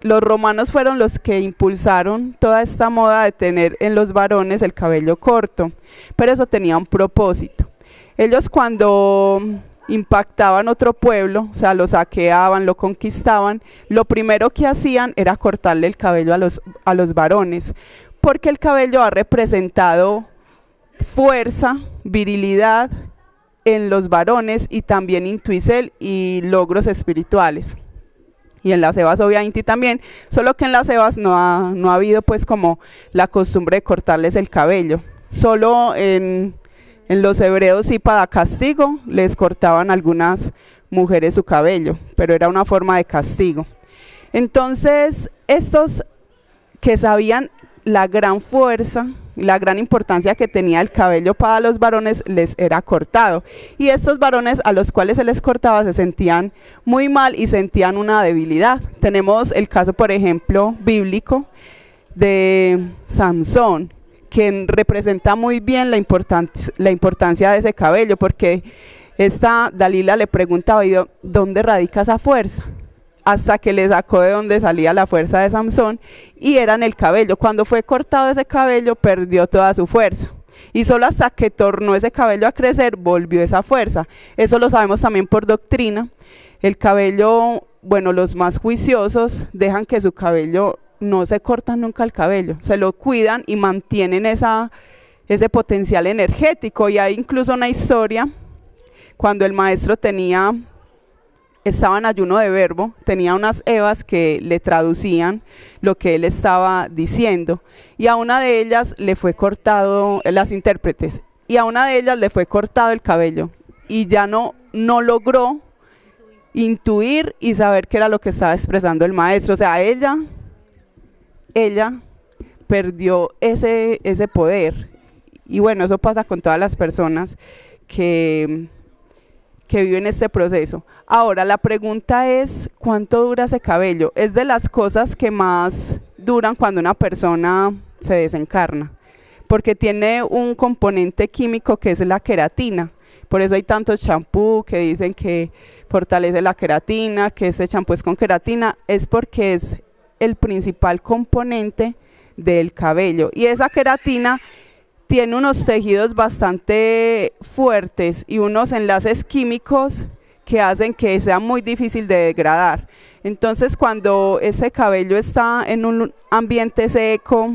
los romanos fueron los que impulsaron toda esta moda de tener en los varones el cabello corto, pero eso tenía un propósito. Ellos cuando impactaban otro pueblo, o sea, lo saqueaban, lo conquistaban, lo primero que hacían era cortarle el cabello a los varones, porque el cabello ha representado fuerza, virilidad en los varones y también intuicel y logros espirituales. Y en las Sebas obviamente también, solo que en las Sebas no ha habido pues como la costumbre de cortarles el cabello. Solo en los hebreos sí, para castigo, les cortaban algunas mujeres su cabello, pero era una forma de castigo. Entonces, estos que sabían la gran fuerza, la gran importancia que tenía el cabello para los varones, les era cortado, y estos varones a los cuales se les cortaba se sentían muy mal y sentían una debilidad. Tenemos el caso, por ejemplo, bíblico de Sansón, que representa muy bien la importancia de ese cabello, porque esta Dalila le preguntaba, ¿dónde radica esa fuerza? Hasta que le sacó de donde salía la fuerza de Sansón, y era en el cabello. Cuando fue cortado ese cabello, perdió toda su fuerza, y solo hasta que tornó ese cabello a crecer, volvió esa fuerza. Eso lo sabemos también por doctrina. El cabello, bueno, los más juiciosos dejan que su cabello, no se cortan nunca el cabello, se lo cuidan y mantienen ese potencial energético. Y hay incluso una historia, cuando el maestro estaba en ayuno de verbo, tenía unas evas que le traducían lo que él estaba diciendo, y a una de ellas le fue cortado, las intérpretes, y a una de ellas le fue cortado el cabello, y ya no logró intuir y saber qué era lo que estaba expresando el maestro. O sea, ella perdió ese poder. Y bueno, eso pasa con todas las personas que viven este proceso. Ahora, la pregunta es, ¿cuánto dura ese cabello? Es de las cosas que más duran cuando una persona se desencarna, porque tiene un componente químico que es la queratina. Por eso hay tantos champús que dicen que fortalece la queratina, que este champú es con queratina, es porque es el principal componente del cabello, y esa queratina tiene unos tejidos bastante fuertes y unos enlaces químicos que hacen que sea muy difícil de degradar. Entonces, cuando ese cabello está en un ambiente seco,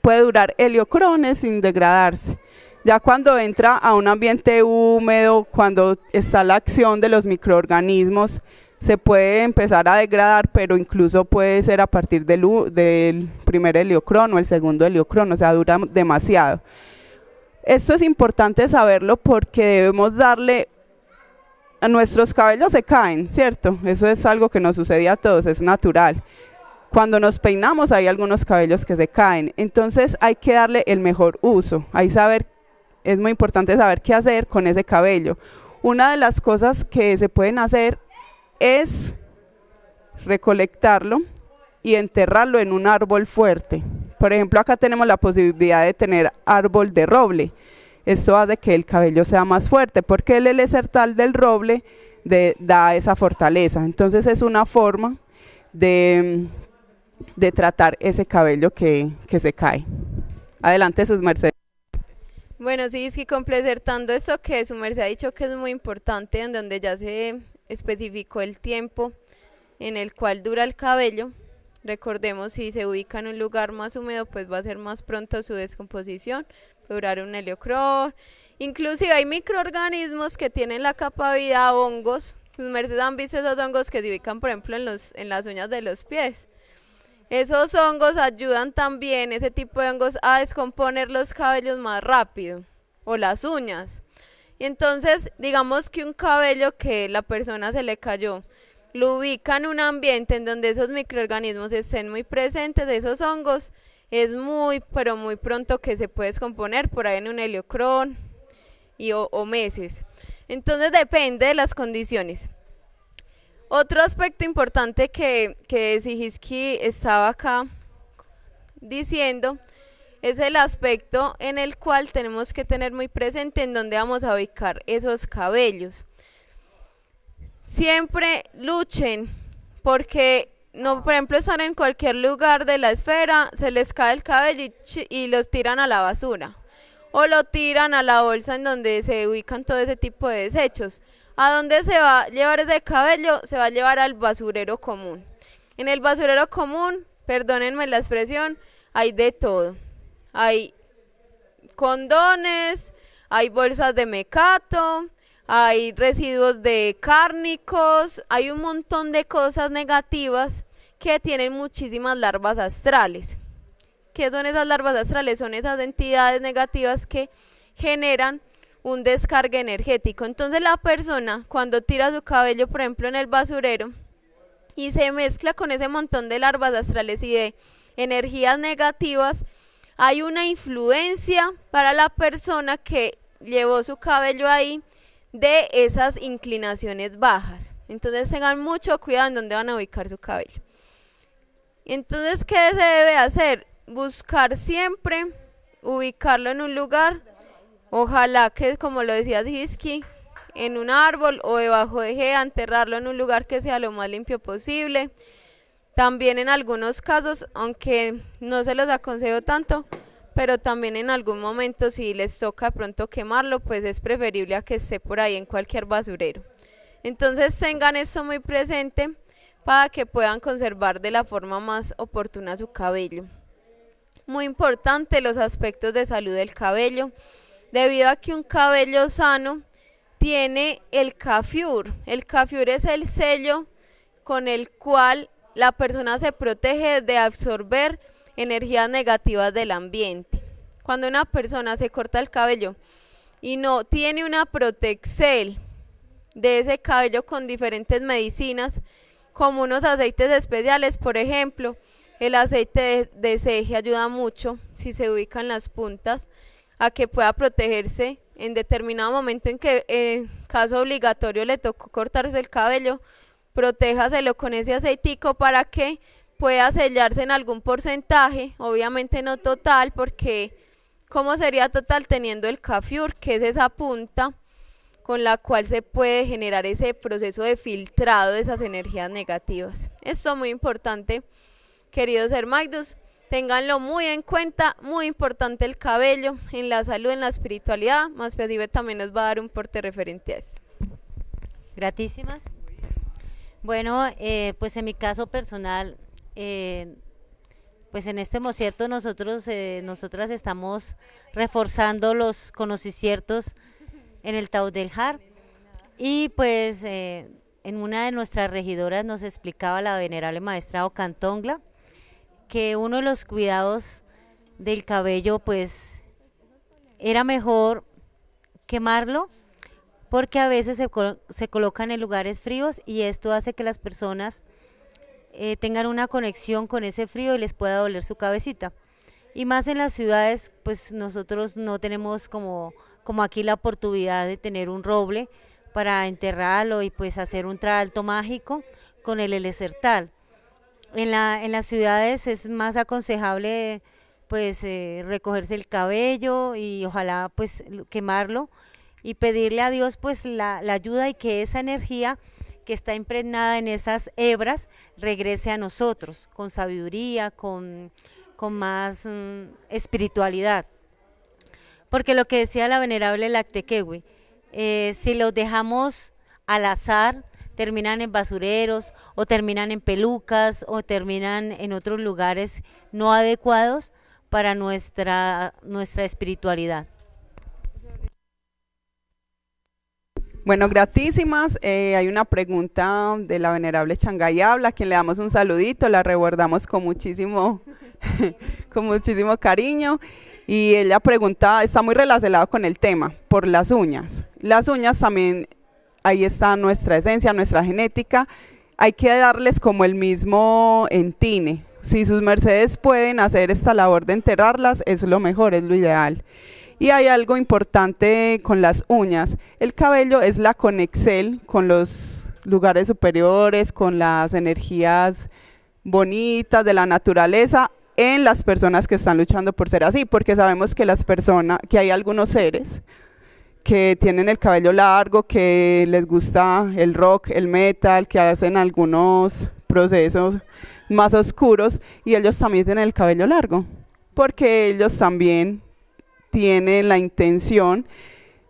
puede durar heliocrones sin degradarse. Ya cuando entra a un ambiente húmedo, cuando está la acción de los microorganismos, se puede empezar a degradar, pero incluso puede ser a partir del primer heliocrón o el segundo heliocrón, o sea, dura demasiado. Esto es importante saberlo porque debemos darle, a nuestros cabellos se caen, ¿cierto? Eso es algo que nos sucede a todos, es natural. Cuando nos peinamos hay algunos cabellos que se caen, entonces hay que darle el mejor uso, es muy importante saber qué hacer con ese cabello. Una de las cosas que se pueden hacer es recolectarlo y enterrarlo en un árbol fuerte. Por ejemplo, acá tenemos la posibilidad de tener árbol de roble. Esto hace que el cabello sea más fuerte, porque el esencial del roble da esa fortaleza. Entonces es una forma de tratar ese cabello que se cae. Adelante, sus mercedes. Bueno, sí, es que completando esto que su merced ha dicho que es muy importante, en donde ya se especificó el tiempo en el cual dura el cabello. Recordemos, si se ubica en un lugar más húmedo, pues va a ser más pronto su descomposición, durar un heliocrón. Inclusive hay microorganismos que tienen la capacidad, hongos. Ustedes han visto esos hongos que se ubican, por ejemplo, en las uñas de los pies. Esos hongos ayudan también, ese tipo de hongos, a descomponer los cabellos más rápido, o las uñas. Y entonces, digamos que un cabello que la persona se le cayó, lo ubica en un ambiente en donde esos microorganismos estén muy presentes, esos hongos, es muy pronto que se puede descomponer, por ahí en un heliocrón o meses. Entonces depende de las condiciones. Otro aspecto importante que Sihishki estaba acá diciendo es el aspecto en el cual tenemos que tener muy presente en dónde vamos a ubicar esos cabellos. Siempre luchen, porque no, por ejemplo, están en cualquier lugar de la esfera, se les cae el cabello y los tiran a la basura, o lo tiran a la bolsa en donde se ubican todo ese tipo de desechos. ¿A dónde se va a llevar ese cabello? Se va a llevar al basurero común. En el basurero común, perdónenme la expresión, hay de todo. Hay condones, hay bolsas de mecato, hay residuos de cárnicos, hay un montón de cosas negativas que tienen muchísimas larvas astrales. ¿Qué son esas larvas astrales? Son esas entidades negativas que generan un descargue energético. Entonces la persona, cuando tira su cabello, por ejemplo, en el basurero, y se mezcla con ese montón de larvas astrales y de energías negativas, hay una influencia para la persona que llevó su cabello ahí de esas inclinaciones bajas. Entonces tengan mucho cuidado en dónde van a ubicar su cabello. Entonces, ¿qué se debe hacer? Buscar siempre, ubicarlo en un lugar, ojalá que, como lo decía Sihishki, en un árbol o debajo de hea, enterrarlo en un lugar que sea lo más limpio posible. También en algunos casos, aunque no se los aconsejo tanto, pero también en algún momento si les toca pronto quemarlo, pues es preferible a que esté por ahí en cualquier basurero. Entonces tengan esto muy presente para que puedan conservar de la forma más oportuna su cabello. Muy importante los aspectos de salud del cabello, debido a que un cabello sano tiene el kafiur. El kafiur es el sello con el cual la persona se protege de absorber energías negativas del ambiente. Cuando una persona se corta el cabello y no tiene una protección de ese cabello con diferentes medicinas, como unos aceites especiales, por ejemplo, el aceite de seje ayuda mucho, si se ubican las puntas, a que pueda protegerse en determinado momento en que en caso obligatorio le tocó cortarse el cabello, protéjaselo con ese aceitico para que pueda sellarse en algún porcentaje, obviamente no total, porque ¿cómo sería total? Teniendo el kafiur, que es esa punta con la cual se puede generar ese proceso de filtrado de esas energías negativas. Esto es muy importante, queridos hermanos, ténganlo muy en cuenta, muy importante el cabello en la salud, en la espiritualidad. Maspiasifes también nos va a dar un porte referente a eso. Gratísimas. Bueno, pues en mi caso personal, pues en este hemocierto nosotras estamos reforzando los conociciertos en el Taúd del Har, y pues en una de nuestras regidoras nos explicaba la venerable maestra Ocantongla que uno de los cuidados del cabello pues era mejor quemarlo, porque a veces se colocan en lugares fríos y esto hace que las personas tengan una conexión con ese frío y les pueda doler su cabecita. Y más en las ciudades, pues nosotros no tenemos como aquí la oportunidad de tener un roble para enterrarlo y pues hacer un tralto mágico con el elecertal. En las ciudades es más aconsejable pues recogerse el cabello y ojalá pues quemarlo y pedirle a Dios pues la ayuda, y que esa energía que está impregnada en esas hebras regrese a nosotros con sabiduría, con más espiritualidad. Porque lo que decía la venerable Laktekewi, si los dejamos al azar, terminan en basureros o terminan en pelucas o terminan en otros lugares no adecuados para nuestra espiritualidad. Bueno, gratísimas. Hay una pregunta de la venerable Changayabla, a quien le damos un saludito, la rebordamos con muchísimo, con muchísimo cariño. Y ella pregunta, está muy relacionado con el tema, por las uñas. Las uñas también, ahí está nuestra esencia, nuestra genética, hay que darles como el mismo entine. Si sus mercedes pueden hacer esta labor de enterrarlas, es lo mejor, es lo ideal. Y hay algo importante con las uñas, el cabello es la conexión con los lugares superiores, con las energías bonitas de la naturaleza, en las personas que están luchando por ser así, porque sabemos que hay algunos seres que tienen el cabello largo, que les gusta el rock, el metal, que hacen algunos procesos más oscuros, y ellos también tienen el cabello largo, porque ellos también tienen la intención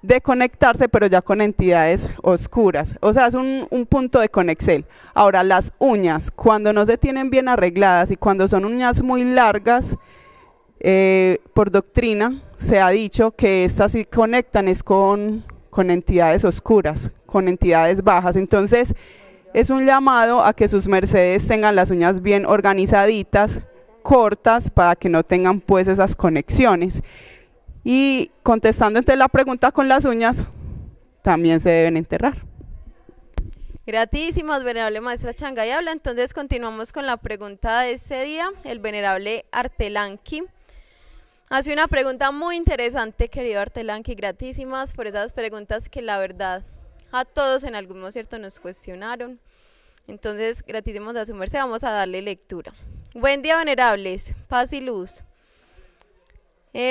de conectarse, pero ya con entidades oscuras. O sea, es un punto de conexión. Ahora, las uñas, cuando no se tienen bien arregladas y cuando son uñas muy largas, por doctrina se ha dicho que estas sí conectan es con entidades oscuras, con entidades bajas. Entonces es un llamado a que sus mercedes tengan las uñas bien organizaditas, cortas, para que no tengan pues esas conexiones. Y contestando entonces la pregunta con las uñas, también se deben enterrar. Gratísimas, venerable maestra Changayabla. Entonces continuamos con la pregunta de este día. El venerable Artelanqui hace una pregunta muy interesante, querido Artelanqui. Gratísimas por esas preguntas que la verdad a todos en algún modo cierto nos cuestionaron. Entonces, gratísimos a su merced, vamos a darle lectura. Buen día, venerables, paz y luz.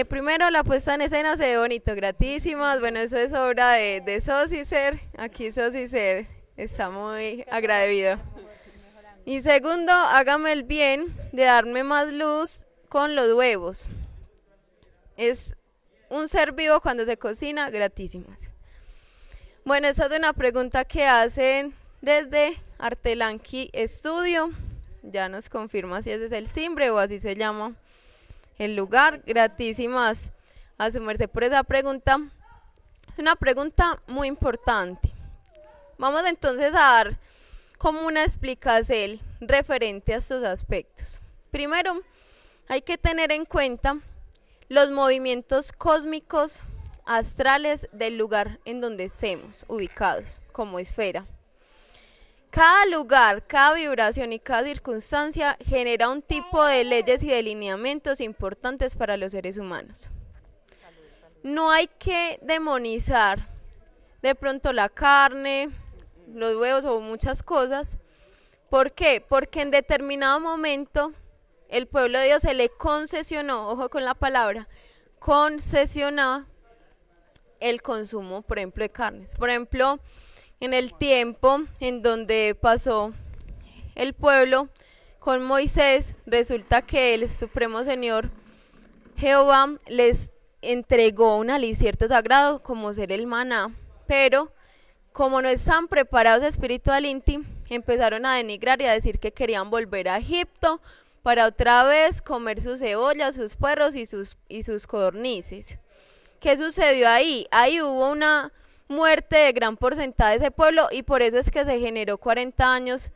Primero, la puesta en escena se ve bonito, gratísimas. Bueno, eso es obra de Sos y Ser. Aquí Sos y Ser está muy agradecido. Y segundo, hágame el bien de darme más luz con los huevos. Es un ser vivo cuando se cocina, gratísimas. Bueno, esta es una pregunta que hacen desde Artelanqui Estudio. Ya nos confirma si ese es el simbre o así se llama el lugar. Gratísimas a su merced por esa pregunta. Es una pregunta muy importante. Vamos entonces a dar como una explicación referente a estos aspectos. Primero, hay que tener en cuenta los movimientos cósmicos astrales del lugar en donde estemos ubicados como esfera. Cada lugar, cada vibración y cada circunstancia genera un tipo de leyes y de lineamientos importantes para los seres humanos. No hay que demonizar de pronto la carne, los huevos o muchas cosas. ¿Por qué? Porque en determinado momento el pueblo de Dios se le concesionó, ojo con la palabra, concesionó el consumo, por ejemplo, de carnes. Por ejemplo, en el tiempo en donde pasó el pueblo con Moisés, resulta que el Supremo Señor Jehová les entregó un alicierto sagrado como ser el maná, pero como no están preparados espiritualmente, empezaron a denigrar y a decir que querían volver a Egipto para otra vez comer sus cebollas, sus puerros y sus codornices. ¿Qué sucedió ahí? Ahí hubo una muerte de gran porcentaje de ese pueblo y por eso es que se generó 40 años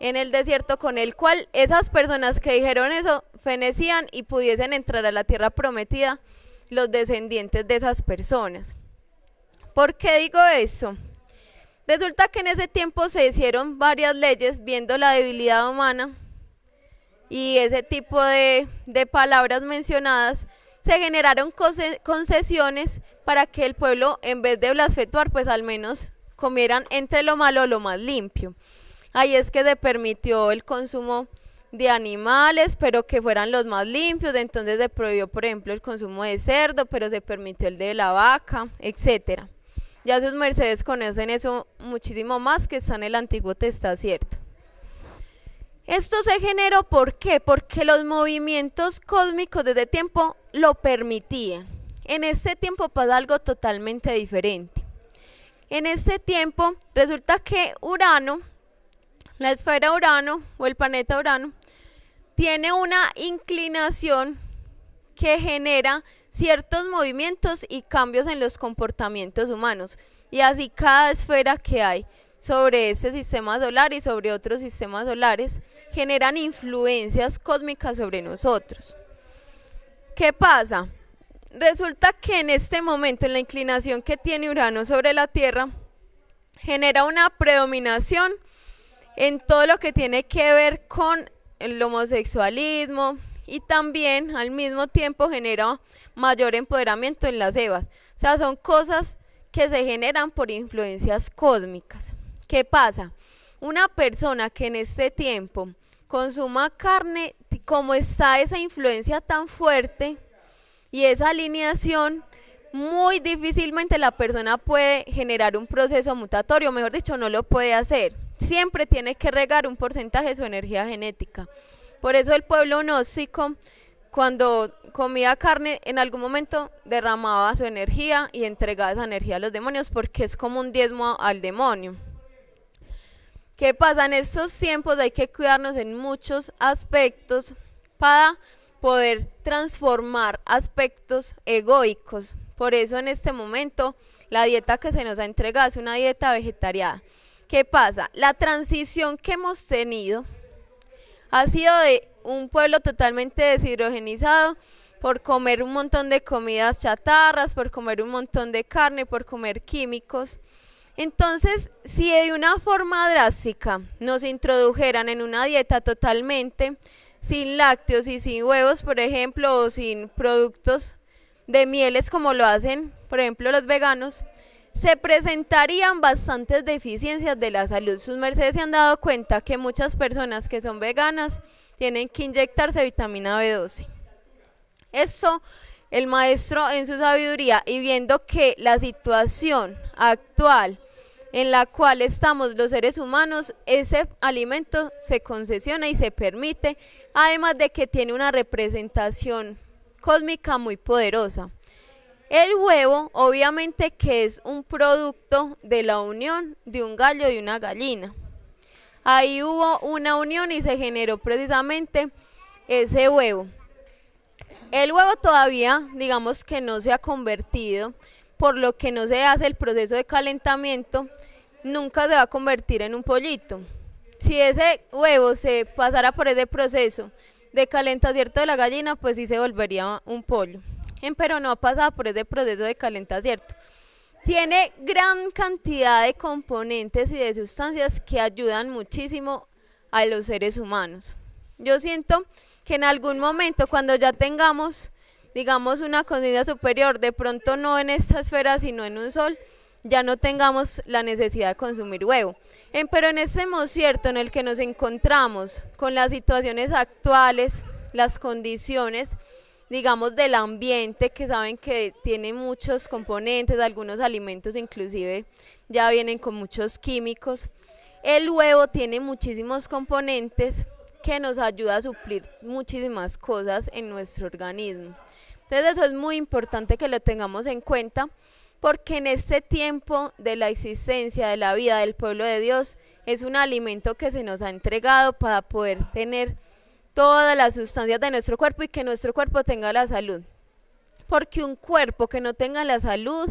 en el desierto, con el cual esas personas que dijeron eso fenecían y pudiesen entrar a la tierra prometida los descendientes de esas personas. ¿Por qué digo eso? Resulta que en ese tiempo se hicieron varias leyes viendo la debilidad humana y ese tipo de palabras mencionadas. Se generaron concesiones para que el pueblo, en vez de blasfemar, pues al menos comieran entre lo malo lo más limpio. Ahí es que se permitió el consumo de animales, pero que fueran los más limpios. Entonces se prohibió, por ejemplo, el consumo de cerdo, pero se permitió el de la vaca, etcétera. Ya sus mercedes conocen eso muchísimo más, que está en el Antiguo Testamento, ¿cierto? Esto se generó, ¿por qué? Porque los movimientos cósmicos desde tiempo lo permitían. En este tiempo pasa algo totalmente diferente. En este tiempo resulta que Urano, la esfera Urano o el planeta Urano, tiene una inclinación que genera ciertos movimientos y cambios en los comportamientos humanos. Y así cada esfera que hay sobre este sistema solar y sobre otros sistemas solares, generan influencias cósmicas sobre nosotros. ¿Qué pasa? Resulta que en este momento, en la inclinación que tiene Urano sobre la Tierra, genera una predominación en todo lo que tiene que ver con el homosexualismo y también, al mismo tiempo, genera mayor empoderamiento en las Sebas. O sea, son cosas que se generan por influencias cósmicas. ¿Qué pasa? Una persona que en este tiempo consuma carne, como está esa influencia tan fuerte y esa alineación, muy difícilmente la persona puede generar un proceso mutatorio, mejor dicho, no lo puede hacer. Siempre tiene que regar un porcentaje de su energía genética. Por eso el pueblo gnóstico, cuando comía carne, en algún momento derramaba su energía y entregaba esa energía a los demonios, porque es como un diezmo al demonio. ¿Qué pasa? En estos tiempos hay que cuidarnos en muchos aspectos para poder transformar aspectos egoicos. Por eso en este momento la dieta que se nos ha entregado es una dieta vegetariana. ¿Qué pasa? La transición que hemos tenido ha sido de un pueblo totalmente deshidrogenizado por comer un montón de comidas chatarras, por comer un montón de carne, por comer químicos. Entonces, si de una forma drástica nos introdujeran en una dieta totalmente sin lácteos y sin huevos, por ejemplo, o sin productos de mieles como lo hacen, por ejemplo, los veganos, se presentarían bastantes deficiencias de la salud. Sus mercedes se han dado cuenta que muchas personas que son veganas tienen que inyectarse vitamina B12. Esto el maestro en su sabiduría, y viendo que la situación actual en la cual estamos los seres humanos, ese alimento se concesiona y se permite, además de que tiene una representación cósmica muy poderosa. El huevo, obviamente, que es un producto de la unión de un gallo y una gallina. Ahí hubo una unión y se generó precisamente ese huevo. El huevo todavía, digamos que no se ha convertido, por lo que no se hace el proceso de calentamiento, nunca se va a convertir en un pollito. Si ese huevo se pasara por ese proceso de calentamiento de la gallina, pues sí se volvería un pollo. Pero no ha pasado por ese proceso de calentamiento. Tiene gran cantidad de componentes y de sustancias que ayudan muchísimo a los seres humanos. Yo siento que en algún momento, cuando ya tengamos, digamos, una conciencia superior, de pronto no en esta esfera, sino en un sol, ya no tengamos la necesidad de consumir huevo. Pero en este concierto en el que nos encontramos, con las situaciones actuales, las condiciones, digamos, del ambiente, que saben que tiene muchos componentes, algunos alimentos inclusive ya vienen con muchos químicos. El huevo tiene muchísimos componentes que nos ayuda a suplir muchísimas cosas en nuestro organismo. Entonces eso es muy importante que lo tengamos en cuenta, porque en este tiempo de la existencia, de la vida del pueblo de Dios, es un alimento que se nos ha entregado para poder tener todas las sustancias de nuestro cuerpo y que nuestro cuerpo tenga la salud. Porque un cuerpo que no tenga la salud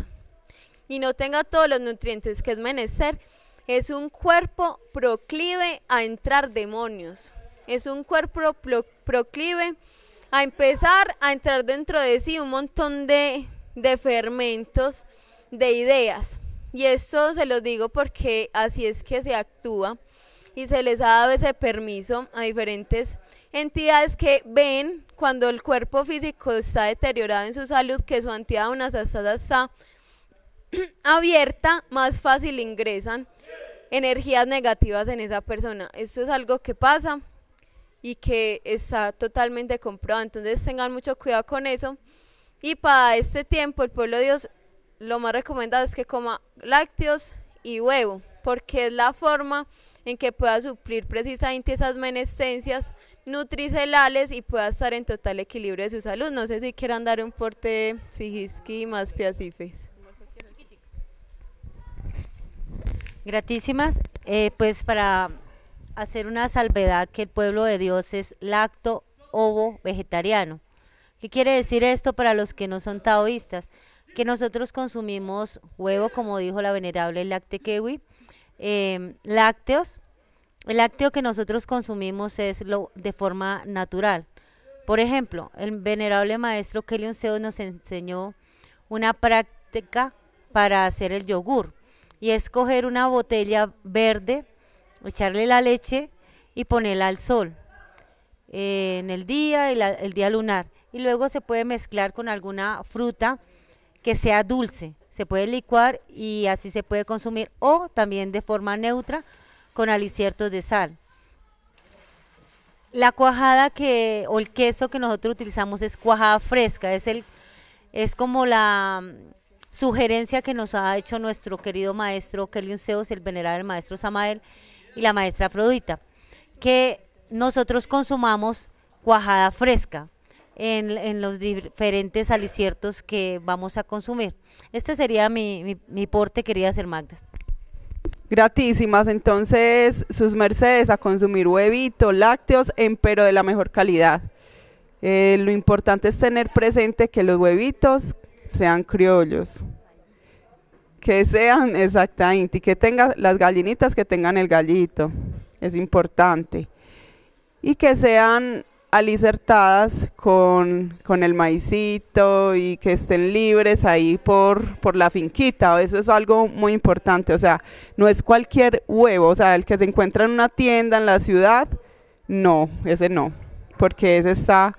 y no tenga todos los nutrientes que es menester, es un cuerpo proclive a entrar demonios, es un cuerpo proclive a empezar a entrar dentro de sí un montón de fermentos, de ideas. Y esto se los digo porque así es que se actúa y se les ha dado ese permiso a diferentes entidades que ven cuando el cuerpo físico está deteriorado en su salud, que su antídona está abierta, más fácil ingresan energías negativas en esa persona. Esto es algo que pasa y que está totalmente comprobado, entonces tengan mucho cuidado con eso. Y para este tiempo el pueblo de Dios, lo más recomendado es que coma lácteos y huevo, porque es la forma en que pueda suplir precisamente esas menestencias nutricelales y pueda estar en total equilibrio de su salud. No sé si quieran dar un porte Sihishki y Maspiasifes. Gratísimas, pues para hacer una salvedad que el pueblo de Dios es lacto, ovo, vegetariano. ¿Qué quiere decir esto para los que no son taoístas? Que nosotros consumimos huevo, como dijo la venerable Laktekewi, lácteos. El lácteo que nosotros consumimos es de forma natural. Por ejemplo, el venerable maestro Kelium Zeus nos enseñó una práctica para hacer el yogur, y es coger una botella verde, echarle la leche y ponerla al sol en el día, el día lunar, y luego se puede mezclar con alguna fruta que sea dulce, se puede licuar y así se puede consumir, o también de forma neutra, con aliciertos de sal. La cuajada o el queso que nosotros utilizamos es cuajada fresca, es como la sugerencia que nos ha hecho nuestro querido maestro Kelium Zeus, el venerable maestro Samael y la maestra Afrodita, que nosotros consumamos cuajada fresca en los diferentes aliciertos que vamos a consumir. Este sería mi porte, queridas hermagdas. Gratísimas, entonces sus mercedes a consumir huevito, lácteos, pero de la mejor calidad. Lo importante es tener presente que los huevitos sean criollos, que sean exactamente, y que tengan las gallinitas, que tengan el gallito, es importante. Y que sean alicertadas con el maicito y que estén libres ahí por la finquita. Eso es algo muy importante, o sea, no es cualquier huevo, o sea, el que se encuentra en una tienda en la ciudad, no, ese no, porque ese está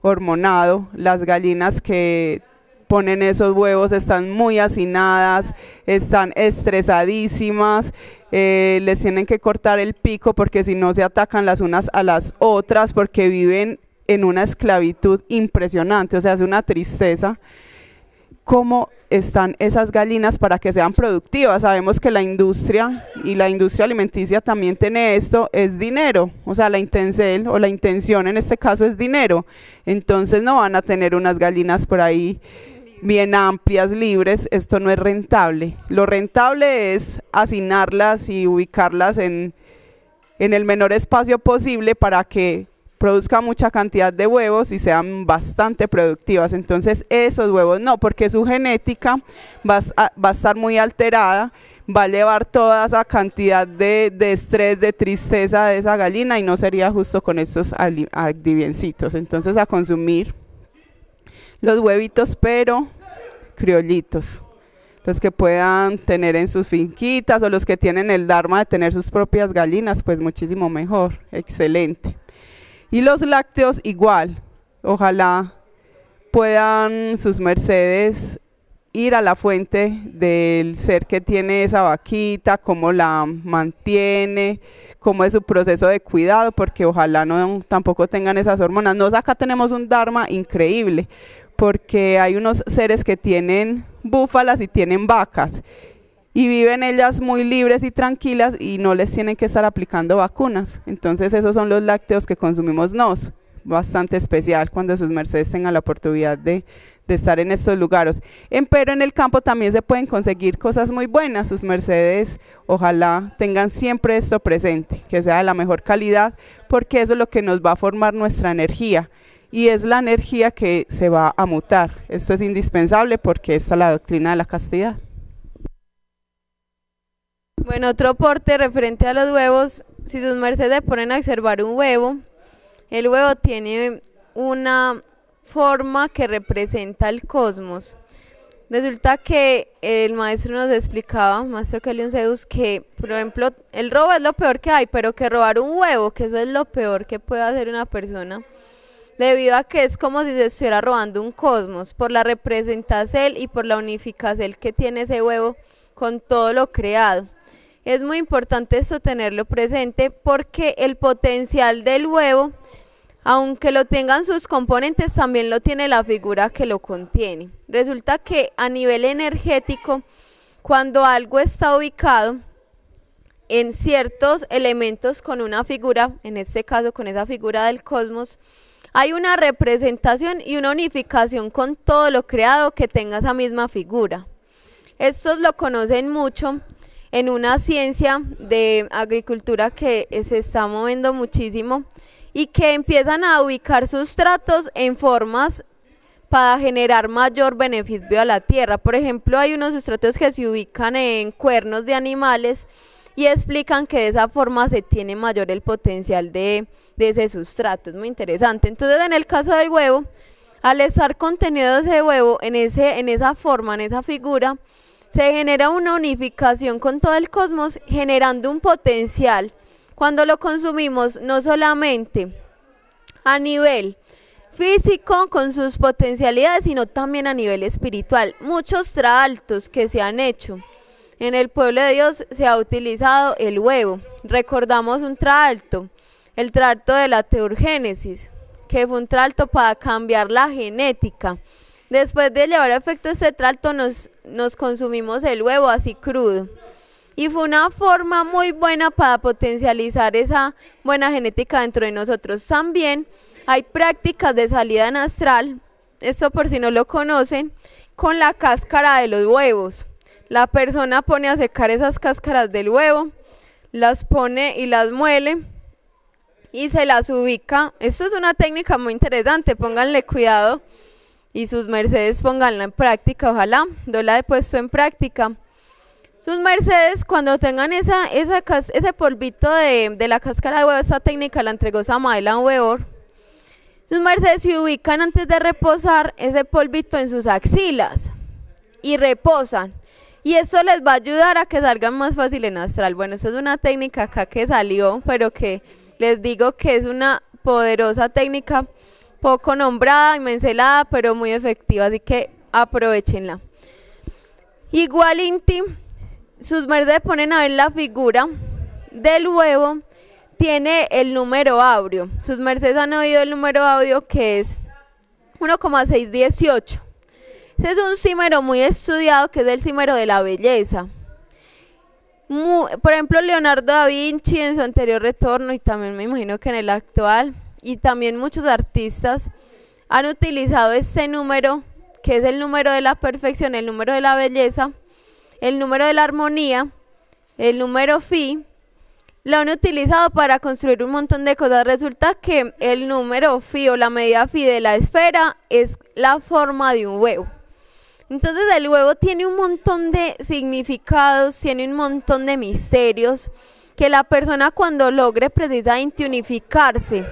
hormonado. Las gallinas que ponen esos huevos están muy hacinadas, están estresadísimas, les tienen que cortar el pico porque si no se atacan las unas a las otras, porque viven en una esclavitud impresionante, o sea, es una tristeza. ¿Cómo están esas gallinas para que sean productivas? Sabemos que la industria y la industria alimenticia también tiene esto, es dinero, o sea, la intención o la intención en este caso es dinero, entonces no van a tener unas gallinas por ahí bien amplias, libres, esto no es rentable. Lo rentable es hacinarlas y ubicarlas en el menor espacio posible para que produzcan mucha cantidad de huevos y sean bastante productivas. Entonces esos huevos no, porque su genética va a estar muy alterada, va a llevar toda esa cantidad de estrés, de tristeza de esa gallina y no sería justo con estos adiviencitos. Entonces a consumir los huevitos, pero criollitos, los que puedan tener en sus finquitas o los que tienen el dharma de tener sus propias gallinas, pues muchísimo mejor, excelente. Y los lácteos igual, ojalá puedan sus mercedes ir a la fuente del ser que tiene esa vaquita, cómo la mantiene, cómo es su proceso de cuidado, porque ojalá no tampoco tengan esas hormonas. Nosotros acá tenemos un dharma increíble, porque hay unos seres que tienen búfalas y tienen vacas, y viven ellas muy libres y tranquilas y no les tienen que estar aplicando vacunas. Entonces esos son los lácteos que consumimos nos, bastante especial cuando sus mercedes tengan la oportunidad de estar en estos lugares. Pero en el campo también se pueden conseguir cosas muy buenas, sus mercedes ojalá tengan siempre esto presente, que sea de la mejor calidad, porque eso es lo que nos va a formar nuestra energía y es la energía que se va a mutar. Esto es indispensable porque esta es la doctrina de la castidad. Bueno, otro aporte referente a los huevos, si sus mercedes ponen a observar un huevo, el huevo tiene una forma que representa el cosmos. Resulta que el maestro nos explicaba, maestro Kelium Zeus, que por ejemplo el robo es lo peor que hay, pero que robar un huevo, que eso es lo peor que puede hacer una persona, debido a que es como si se estuviera robando un cosmos, por la representación y por la unificación que tiene ese huevo con todo lo creado. Es muy importante esto tenerlo presente porque el potencial del huevo, aunque lo tengan sus componentes, también lo tiene la figura que lo contiene. Resulta que a nivel energético, cuando algo está ubicado en ciertos elementos con una figura, en este caso con esa figura del cosmos, hay una representación y una unificación con todo lo creado que tenga esa misma figura. Estos lo conocen mucho en una ciencia de agricultura que se está moviendo muchísimo y que empiezan a ubicar sustratos en formas para generar mayor beneficio a la tierra. Por ejemplo, hay unos sustratos que se ubican en cuernos de animales y explican que de esa forma se tiene mayor el potencial de ese sustrato. Es muy interesante. Entonces, en el caso del huevo, al estar contenido ese huevo en esa forma, en esa figura, se genera una unificación con todo el cosmos, generando un potencial. Cuando lo consumimos, no solamente a nivel físico con sus potencialidades, sino también a nivel espiritual. Muchos traaltos que se han hecho en el pueblo de Dios se ha utilizado el huevo. Recordamos un traalto, el traalto de la teurgénesis, que fue un traalto para cambiar la genética. Después de llevar a efecto este traalto nos consumimos el huevo así crudo y fue una forma muy buena para potencializar esa buena genética dentro de nosotros. También hay prácticas de salida en astral, esto por si no lo conocen, con la cáscara de los huevos. La persona pone a secar esas cáscaras del huevo, las pone y las muele y se las ubica. Esto es una técnica muy interesante, pónganle cuidado y sus mercedes pónganla en práctica, ojalá yo la he puesto en práctica. Sus mercedes cuando tengan ese polvito de la cáscara de huevo, esa técnica la entregó Samael Joab Bahtor Sus mercedes se ubican antes de reposar ese polvito en sus axilas y reposan. Y esto les va a ayudar a que salgan más fácil en astral. Bueno, esto es una técnica acá que salió, pero que les digo que es una poderosa técnica, poco nombrada y mencionada, pero muy efectiva, así que aprovechenla. Igual Inti, sus mercedes ponen a ver la figura del huevo, tiene el número áureo. Sus mercedes han oído el número áureo, que es 1,618. Este es un címero muy estudiado, que es el címero de la belleza. Por ejemplo, Leonardo da Vinci en su anterior retorno, y también me imagino que en el actual, y también muchos artistas han utilizado este número, que es el número de la perfección, el número de la belleza, el número de la armonía, el número Fi. Lo han utilizado para construir un montón de cosas. Resulta que el número Fi o la medida Fi de la esfera es la forma de un huevo. Entonces el huevo tiene un montón de significados, tiene un montón de misterios que la persona cuando logre precisamente unificarse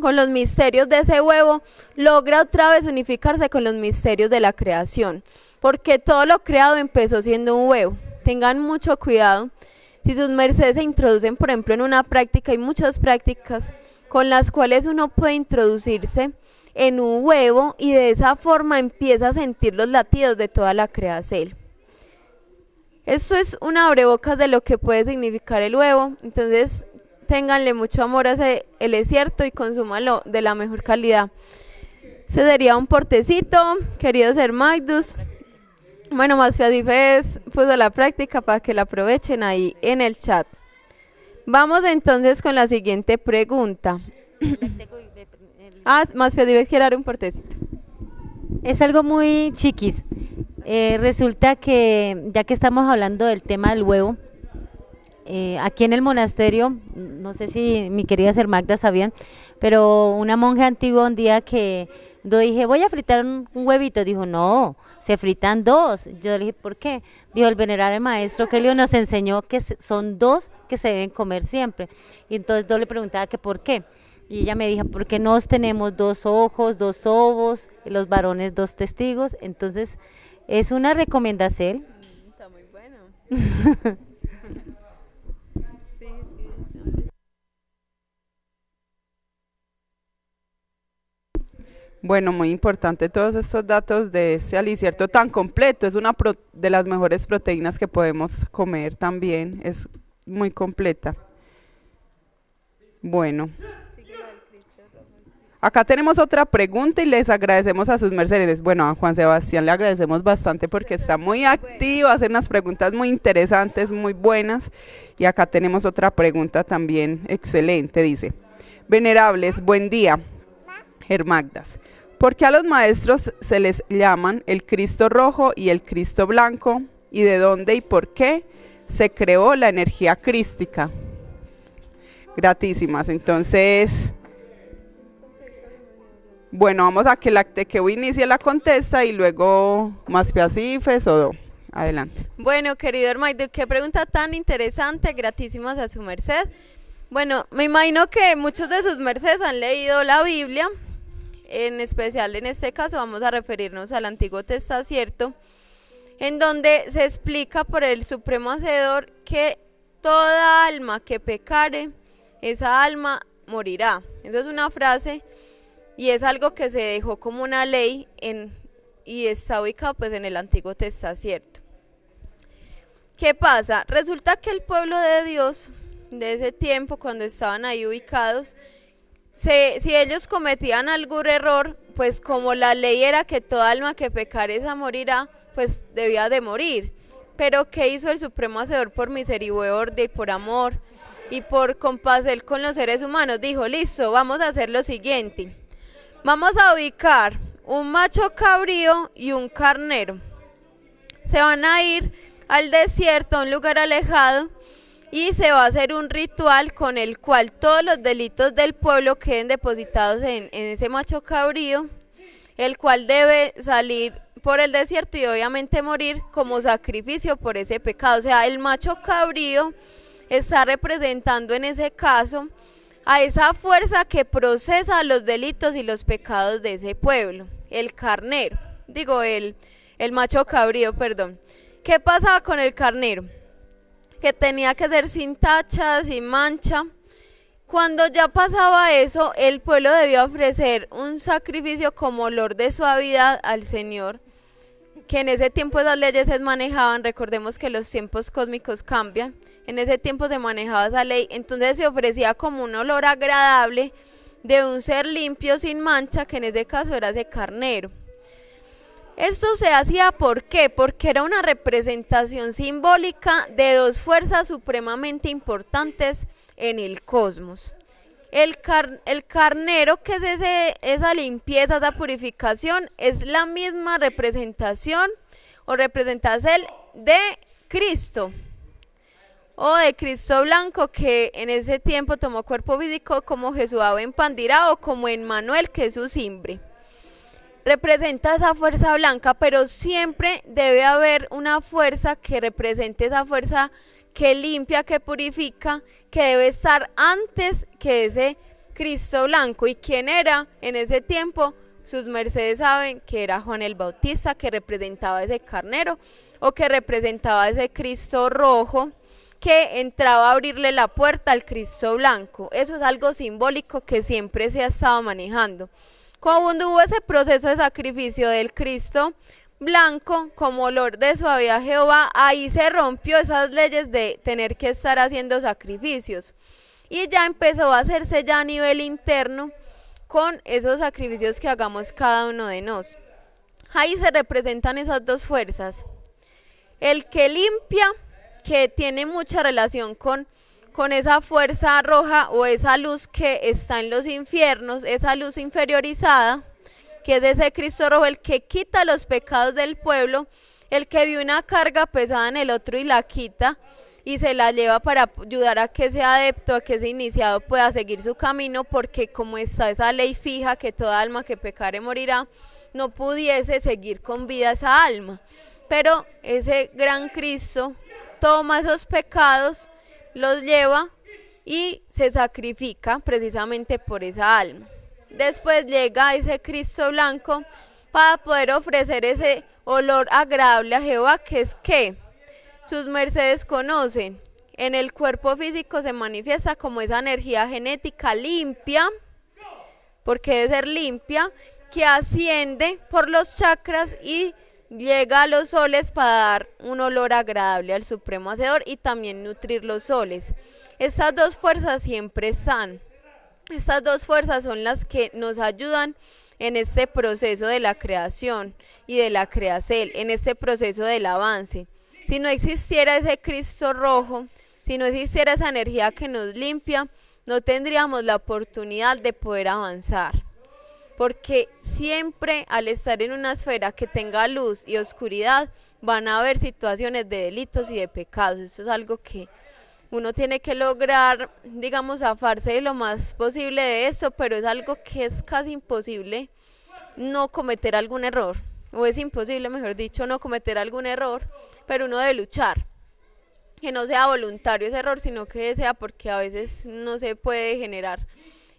con los misterios de ese huevo, logra otra vez unificarse con los misterios de la creación, porque todo lo creado empezó siendo un huevo. Tengan mucho cuidado si sus mercedes se introducen, por ejemplo, en una práctica. Hay muchas prácticas con las cuales uno puede introducirse en un huevo y de esa forma empieza a sentir los latidos de toda la creación. Esto es un abrebocas de lo que puede significar el huevo, entonces ténganle mucho amor a el desierto y consúmanlo de la mejor calidad. Este sería un portecito, queridos hermanos. Bueno, Maspiasifes puso la práctica para que la aprovechen ahí en el chat. Vamos entonces con la siguiente pregunta. Maspiasifes quiere dar un portecito. Es algo muy chiquis. Resulta que, ya que estamos hablando del tema del huevo, aquí en el monasterio, no sé si mi querida Ser Magda sabían, pero una monja antigua un día que yo dije, voy a fritar un huevito, dijo, no, se fritan dos. Yo le dije, ¿por qué? Dijo, el venerable maestro Kelium nos enseñó que son dos que se deben comer siempre. Y entonces yo le preguntaba que por qué. Y ella me dijo, porque nos tenemos dos ojos, dos ovos, los varones dos testigos. Entonces, es una recomendación. Está muy bueno. Bueno, muy importante todos estos datos de este alicierto tan completo. Es una de las mejores proteínas que podemos comer también. Es muy completa. Bueno. Acá tenemos otra pregunta y les agradecemos a sus mercedes. Bueno, a Juan Sebastián le agradecemos bastante porque está muy activo, hace unas preguntas muy interesantes, muy buenas. Y acá tenemos otra pregunta también excelente, dice. Venerables, buen día, Hermagdas. ¿Por qué a los maestros se les llaman el Cristo rojo y el Cristo blanco? ¿Y de dónde y por qué se creó la energía crística? Gratísimas, entonces... Bueno, vamos a que Laktekewi inicie la contesta y luego Maspiasifes o adelante. Bueno, querido hermano, qué pregunta tan interesante, gratísimas a su merced. Bueno, me imagino que muchos de sus mercedes han leído la Biblia, en especial en este caso vamos a referirnos al Antiguo Testamento, en donde se explica por el Supremo Hacedor que toda alma que pecare, esa alma morirá. Eso es una frase... Y es algo que se dejó como una ley y está ubicado pues en el Antiguo Testamento. ¿Qué pasa? Resulta que el pueblo de Dios, de ese tiempo cuando estaban ahí ubicados, si ellos cometían algún error, pues como la ley era que toda alma que pecare esa morirá, pues debía de morir. Pero ¿qué hizo el Supremo Hacedor por misericordia y por amor y por compasión con los seres humanos? Dijo, listo, vamos a hacer lo siguiente. Vamos a ubicar un macho cabrío y un carnero. Se van a ir al desierto, a un lugar alejado, y se va a hacer un ritual con el cual todos los delitos del pueblo queden depositados en ese macho cabrío, el cual debe salir por el desierto y obviamente morir como sacrificio por ese pecado. O sea, el macho cabrío está representando en ese caso a esa fuerza que procesa los delitos y los pecados de ese pueblo, el carnero, digo el macho cabrío, perdón. ¿Qué pasaba con el carnero? Que tenía que ser sin tacha, sin mancha. Cuando ya pasaba eso, el pueblo debía ofrecer un sacrificio como olor de suavidad al Señor, que en ese tiempo esas leyes se manejaban, recordemos que los tiempos cósmicos cambian, en ese tiempo se manejaba esa ley, entonces se ofrecía como un olor agradable de un ser limpio sin mancha, que en ese caso era ese carnero. Esto se hacía ¿por qué? Porque era una representación simbólica de dos fuerzas supremamente importantes en el cosmos. El carnero, que es esa limpieza, esa purificación, es la misma representación o representación de Cristo blanco, que en ese tiempo tomó cuerpo físico como Jesúa Ben Pandirá o como Emmanuel, que es su cimbre. Representa esa fuerza blanca, pero siempre debe haber una fuerza que represente esa fuerza que limpia, que purifica, que debe estar antes que ese Cristo blanco. ¿Y quién era en ese tiempo? Sus mercedes saben que era Juan el Bautista, que representaba ese carnero o que representaba ese Cristo rojo que entraba a abrirle la puerta al Cristo blanco. Eso es algo simbólico que siempre se ha estado manejando. Cuando hubo ese proceso de sacrificio del Cristo blanco, como olor de suavidad Jehová, ahí se rompió esas leyes de tener que estar haciendo sacrificios. Y ya empezó a hacerse ya a nivel interno con esos sacrificios que hagamos cada uno de nosotros. Ahí se representan esas dos fuerzas. El que limpia, que tiene mucha relación con esa fuerza roja o esa luz que está en los infiernos, esa luz inferiorizada, que es ese Cristo rojo, el que quita los pecados del pueblo, el que vio una carga pesada en el otro y la quita y se la lleva para ayudar a que ese adepto, a que ese iniciado pueda seguir su camino, porque como está esa ley fija que toda alma que pecare morirá, no pudiese seguir con vida esa alma. Pero ese gran Cristo toma esos pecados, los lleva y se sacrifica precisamente por esa alma. Después llega ese Cristo blanco para poder ofrecer ese olor agradable a Jehová, que es que sus mercedes conocen. En el cuerpo físico se manifiesta como esa energía genética limpia, porque debe ser limpia, que asciende por los chakras y llega a los soles para dar un olor agradable al Supremo Hacedor y también nutrir los soles. Estas dos fuerzas siempre están. Estas dos fuerzas son las que nos ayudan en este proceso de la creación y de la creacel, en este proceso del avance. Si no existiera ese Cristo rojo, si no existiera esa energía que nos limpia, no tendríamos la oportunidad de poder avanzar. Porque siempre al estar en una esfera que tenga luz y oscuridad, van a haber situaciones de delitos y de pecados. Esto es algo que uno tiene que lograr, digamos, zafarse de lo más posible de esto, pero es algo que es casi imposible no cometer algún error. O es imposible, mejor dicho, no cometer algún error, pero uno debe luchar. Que no sea voluntario ese error, sino que sea porque a veces no se puede generar,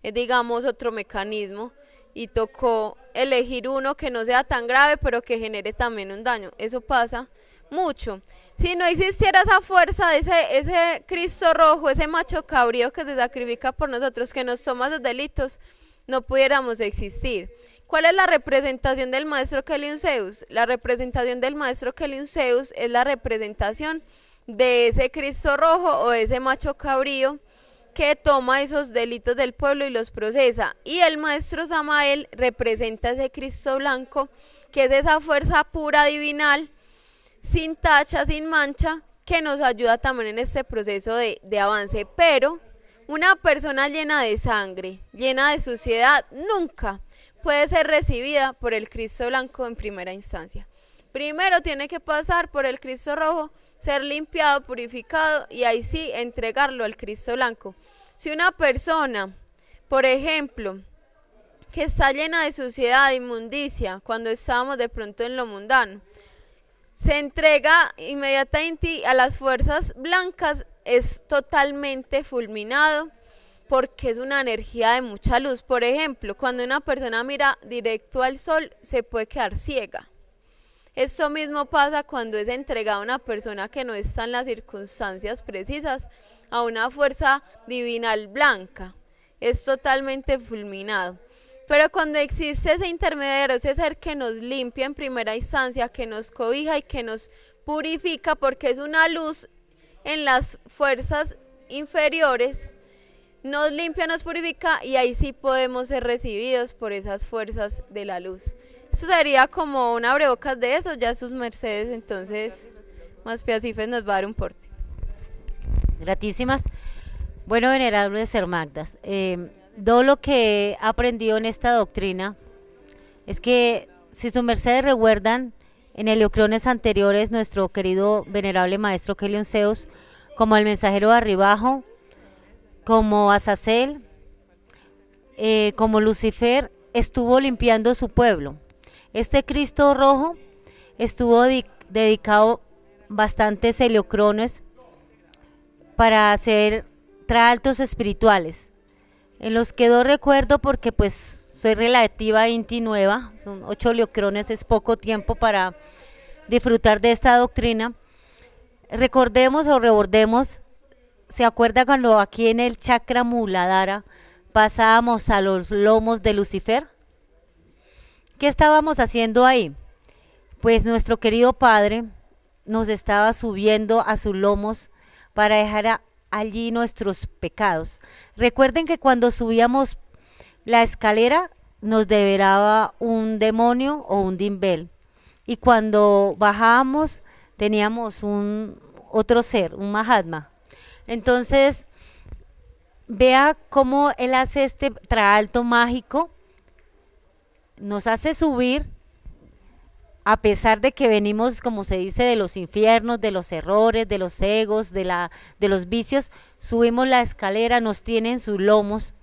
digamos, otro mecanismo. Y tocó elegir uno que no sea tan grave, pero que genere también un daño. Eso pasa mucho. Si no existiera esa fuerza, ese Cristo rojo, ese macho cabrío que se sacrifica por nosotros, que nos toma esos delitos, no pudiéramos existir. ¿Cuál es la representación del maestro Kelium Zeus? La representación del maestro Kelium Zeus es la representación de ese Cristo rojo o ese macho cabrío que toma esos delitos del pueblo y los procesa. Y el maestro Samael representa ese Cristo blanco, que es esa fuerza pura divinal, sin tacha, sin mancha, que nos ayuda también en este proceso de avance. Pero una persona llena de sangre, llena de suciedad, nunca puede ser recibida por el Cristo blanco en primera instancia. Primero tiene que pasar por el Cristo rojo, ser limpiado, purificado y ahí sí entregarlo al Cristo blanco. Si una persona, por ejemplo, que está llena de suciedad, de inmundicia, cuando estábamos de pronto en lo mundano, se entrega inmediatamente a las fuerzas blancas, es totalmente fulminado, porque es una energía de mucha luz. Por ejemplo, cuando una persona mira directo al sol, se puede quedar ciega. Esto mismo pasa cuando es entregada a una persona que no está en las circunstancias precisas a una fuerza divinal blanca. Es totalmente fulminado. Pero cuando existe ese intermediario, ese ser que nos limpia en primera instancia, que nos cobija y que nos purifica, porque es una luz en las fuerzas inferiores, nos limpia, nos purifica, y ahí sí podemos ser recibidos por esas fuerzas de la luz. Esto sería como un abrebocas de eso, ya sus mercedes, entonces Maspiasifes nos va a dar un porte. Gratísimas. Bueno, venerable Ser Magdas, todo lo que he aprendido en esta doctrina es que, si sus mercedes recuerdan, en heliocrones anteriores nuestro querido venerable maestro Kelium Zeus, como el mensajero de Arribajo, como Azazel, como Lucifer, estuvo limpiando su pueblo. Este Cristo rojo estuvo dedicado bastantes heliocrones para hacer traaltos espirituales, en los que no recuerdo porque pues soy relativa inti nueva, son 8 heliocrones, es poco tiempo para disfrutar de esta doctrina. Recordemos o rebordemos, ¿se acuerda cuando aquí en el chakra Muladhara pasábamos a los lomos de Lucifer? ¿Qué estábamos haciendo ahí? Pues nuestro querido padre nos estaba subiendo a sus lomos para dejar allí nuestros pecados. Recuerden que cuando subíamos la escalera nos devoraba un demonio o un dimbel, y cuando bajábamos teníamos otro ser, un Mahatma. Entonces, vea cómo él hace este traalto mágico, nos hace subir, a pesar de que venimos, como se dice, de los infiernos, de los errores, de los egos, de los vicios, subimos la escalera, nos tienen sus lomos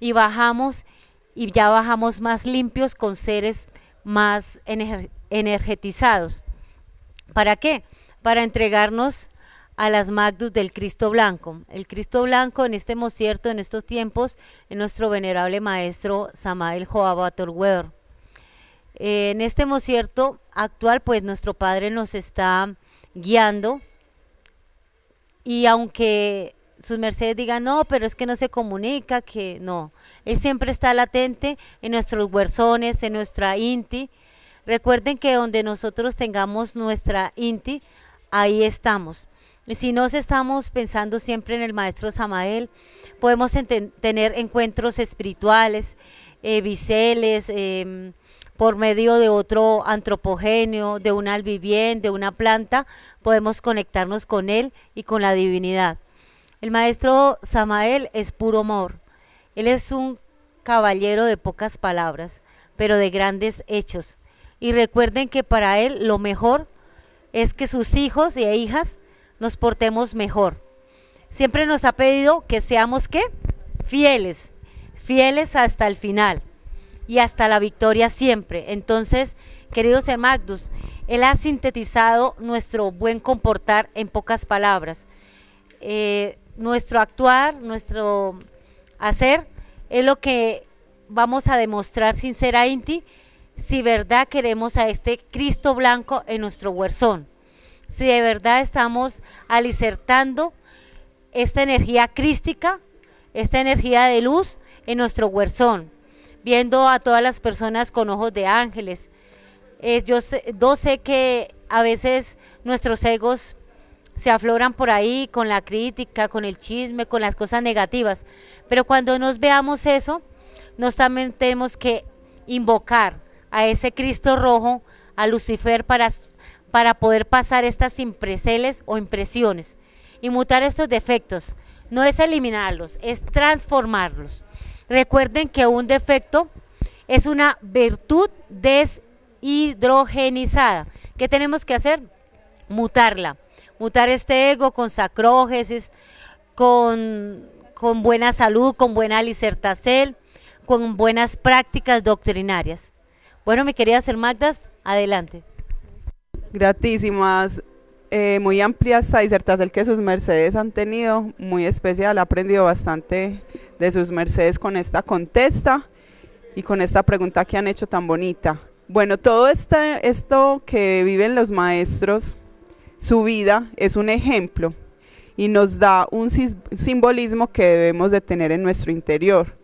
y bajamos, y ya bajamos más limpios, con seres más energetizados. ¿Para qué? Para entregarnos a las Magdus del Cristo Blanco. El Cristo Blanco en este mocierto, en estos tiempos, es nuestro venerable maestro Samael Joab Bahtor Weor. En este mocierto actual, pues nuestro Padre nos está guiando, y aunque sus mercedes digan, no, pero es que no se comunica, que no, él siempre está latente en nuestros huerzones, en nuestra inti. Recuerden que donde nosotros tengamos nuestra inti, ahí estamos. Y si nos estamos pensando siempre en el maestro Samael, podemos tener encuentros espirituales, viseles, por medio de otro antropogenio, de un albivién, de una planta, podemos conectarnos con él y con la divinidad. El maestro Samael es puro amor. Él es un caballero de pocas palabras, pero de grandes hechos. Y recuerden que para él lo mejor es que sus hijos e hijas nos portemos mejor. Siempre nos ha pedido que seamos, ¿qué? Fieles, fieles hasta el final y hasta la victoria siempre. Entonces, queridos Ser Magdus, él ha sintetizado nuestro buen comportar en pocas palabras. Nuestro actuar, nuestro hacer, es lo que vamos a demostrar sinceramente si verdad queremos a este Cristo Blanco en nuestro huerzón. Si de verdad estamos alicertando esta energía crística, esta energía de luz en nuestro huerzón, viendo a todas las personas con ojos de ángeles. Yo sé que a veces nuestros egos se afloran por ahí con la crítica, con el chisme, con las cosas negativas, pero cuando nos veamos eso, nos también tenemos que invocar a ese Cristo rojo, a Lucifer, para poder pasar estas impreseles o impresiones y mutar estos defectos. No es eliminarlos, es transformarlos. Recuerden que un defecto es una virtud deshidrogenizada. ¿Qué tenemos que hacer? Mutarla, mutar este ego con sacrógesis, con buena salud, con buena alicertacel, con buenas prácticas doctrinarias. Bueno, mi querida Ser Magdas, adelante. Gratísimas, muy amplia esta disertación que sus mercedes han tenido, muy especial, he aprendido bastante de sus mercedes con esta contesta y con esta pregunta que han hecho tan bonita. Bueno, todo esto que viven los maestros, su vida es un ejemplo y nos da un simbolismo que debemos de tener en nuestro interior.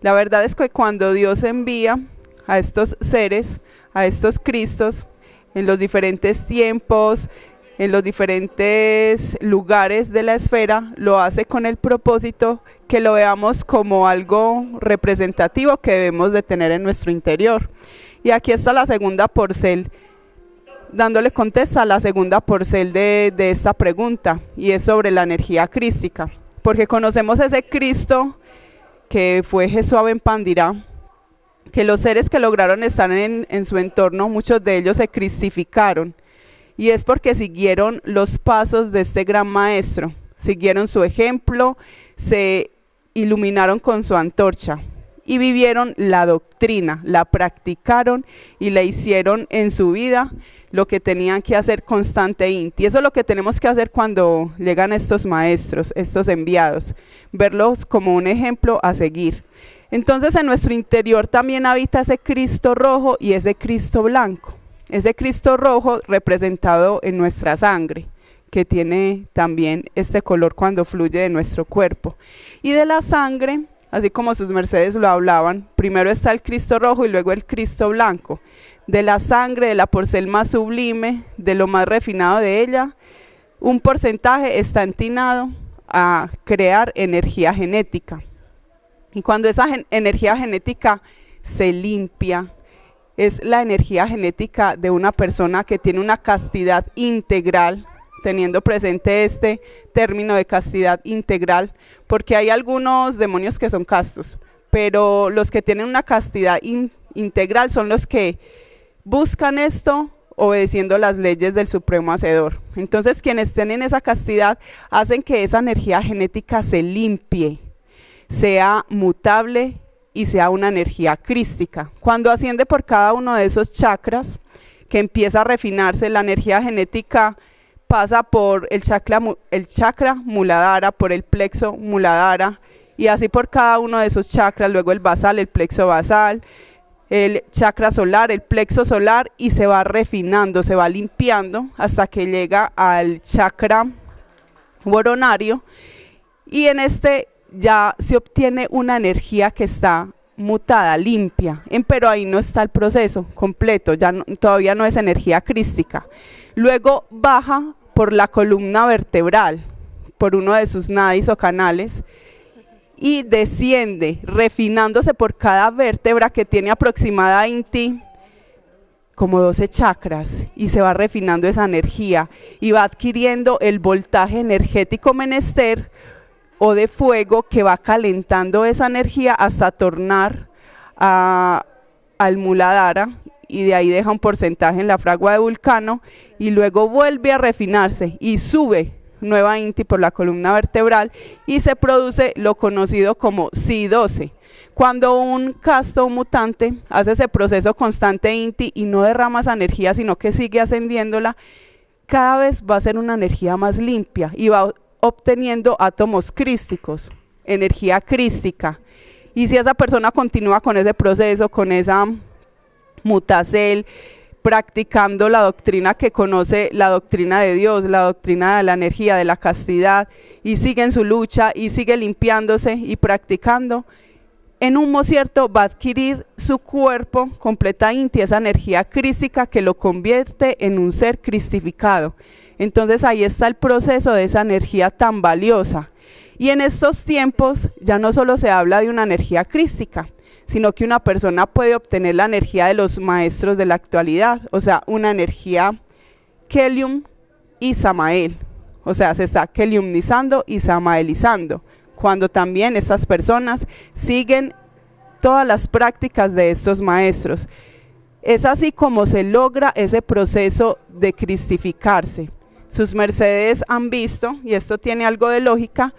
La verdad es que cuando Dios envía a estos seres, a estos Cristos, en los diferentes tiempos, en los diferentes lugares de la esfera, lo hace con el propósito que lo veamos como algo representativo que debemos de tener en nuestro interior. Y aquí está la segunda porcel, dándole contesta a la segunda porcel de esta pregunta, y es sobre la energía crística, porque conocemos ese Cristo que fue Jesúa Ben Pandirá, que los seres que lograron estar en su entorno, muchos de ellos se cristificaron, y es porque siguieron los pasos de este gran maestro, siguieron su ejemplo, se iluminaron con su antorcha y vivieron la doctrina, la practicaron y la hicieron en su vida lo que tenían que hacer constante y eso es lo que tenemos que hacer cuando llegan estos maestros, estos enviados, verlos como un ejemplo a seguir. Entonces en nuestro interior también habita ese Cristo rojo y ese Cristo blanco. Ese Cristo rojo representado en nuestra sangre, que tiene también este color cuando fluye de nuestro cuerpo. Y de la sangre, así como sus mercedes lo hablaban, primero está el Cristo rojo y luego el Cristo blanco. De la sangre, de la porcel más sublime, de lo más refinado de ella, un porcentaje está destinado a crear energía genética. Y cuando esa energía genética se limpia, es la energía genética de una persona que tiene una castidad integral, teniendo presente este término de castidad integral, porque hay algunos demonios que son castos, pero los que tienen una castidad integral son los que buscan esto obedeciendo las leyes del Supremo Hacedor. Entonces quienes tienen esa castidad hacen que esa energía genética se limpie, sea mutable y sea una energía crística. Cuando asciende por cada uno de esos chakras, que empieza a refinarse, la energía genética pasa por el chakra muladhara, por el plexo muladhara, y así por cada uno de esos chakras, luego el basal, el plexo basal, el chakra solar, el plexo solar, y se va refinando, se va limpiando hasta que llega al chakra coronario, y en este ya se obtiene una energía que está mutada, limpia, pero ahí no está el proceso completo, ya no, todavía no es energía crística. Luego baja por la columna vertebral, por uno de sus nadis o canales, y desciende, refinándose por cada vértebra que tiene aproximada en ti, como 12 chakras, y se va refinando esa energía, y va adquiriendo el voltaje energético menester, o de fuego que va calentando esa energía hasta tornar al muladhara y de ahí deja un porcentaje en la fragua de Vulcano y luego vuelve a refinarse y sube nueva inti por la columna vertebral y se produce lo conocido como Si-12. Cuando un casto, un mutante, hace ese proceso constante inti y no derrama esa energía sino que sigue ascendiéndola, cada vez va a ser una energía más limpia y va obteniendo átomos crísticos, energía crística, y si esa persona continúa con ese proceso, con esa mutacel, practicando la doctrina que conoce, la doctrina de Dios, la doctrina de la energía, de la castidad, y sigue en su lucha, y sigue limpiándose y practicando, en un momento va a adquirir su cuerpo completa inti, esa energía crística que lo convierte en un ser cristificado. Entonces ahí está el proceso de esa energía tan valiosa. Y en estos tiempos ya no solo se habla de una energía crística, sino que una persona puede obtener la energía de los maestros de la actualidad, o sea, una energía Kelium y Samael. O sea, se está Keliumnizando y Samaelizando, cuando también estas personas siguen todas las prácticas de estos maestros. Es así como se logra ese proceso de cristificarse. Sus mercedes han visto, y esto tiene algo de lógica,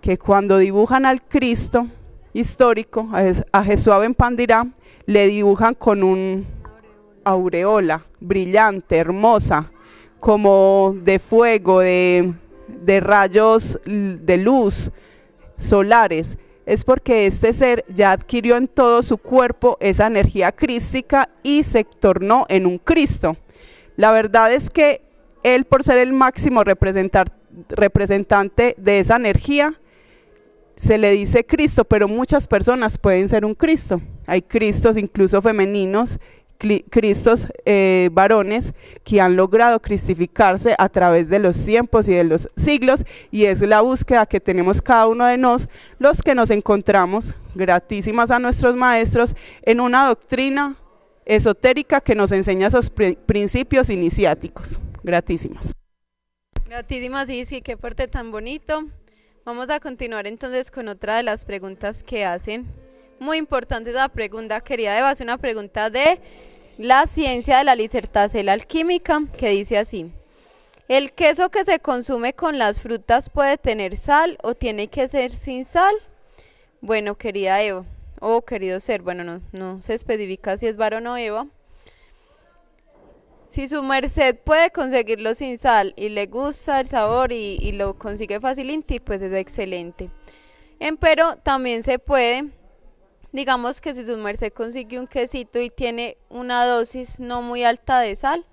que cuando dibujan al Cristo histórico, a Jesúa Ben Pandirá, le dibujan con una aureola brillante, hermosa, como de fuego, de rayos de luz solares, es porque este ser ya adquirió en todo su cuerpo esa energía crística y se tornó en un Cristo. La verdad es que él, por ser el máximo representante de esa energía, se le dice Cristo, pero muchas personas pueden ser un Cristo. Hay Cristos incluso femeninos, Cristos varones, que han logrado cristificarse a través de los tiempos y de los siglos, y es la búsqueda que tenemos cada uno de nosotros, los que nos encontramos, gratísimas a nuestros maestros, en una doctrina esotérica que nos enseña esos principios iniciáticos. Gratísimas. Gratísimas, Sihishki, qué fuerte tan bonito. Vamos a continuar entonces con otra de las preguntas que hacen. Muy importante esa pregunta, querida Eva, es una pregunta de la ciencia de la licertacela alquímica, que dice así: ¿el queso que se consume con las frutas puede tener sal o tiene que ser sin sal? Bueno, querida Eva, o querido ser, bueno, no se especifica si es varón o Eva. Si su merced puede conseguirlo sin sal y le gusta el sabor y lo consigue facilmente, pues es excelente. Empero también se puede... Digamos que si su merced consigue un quesito y tiene una dosis no muy alta de sal,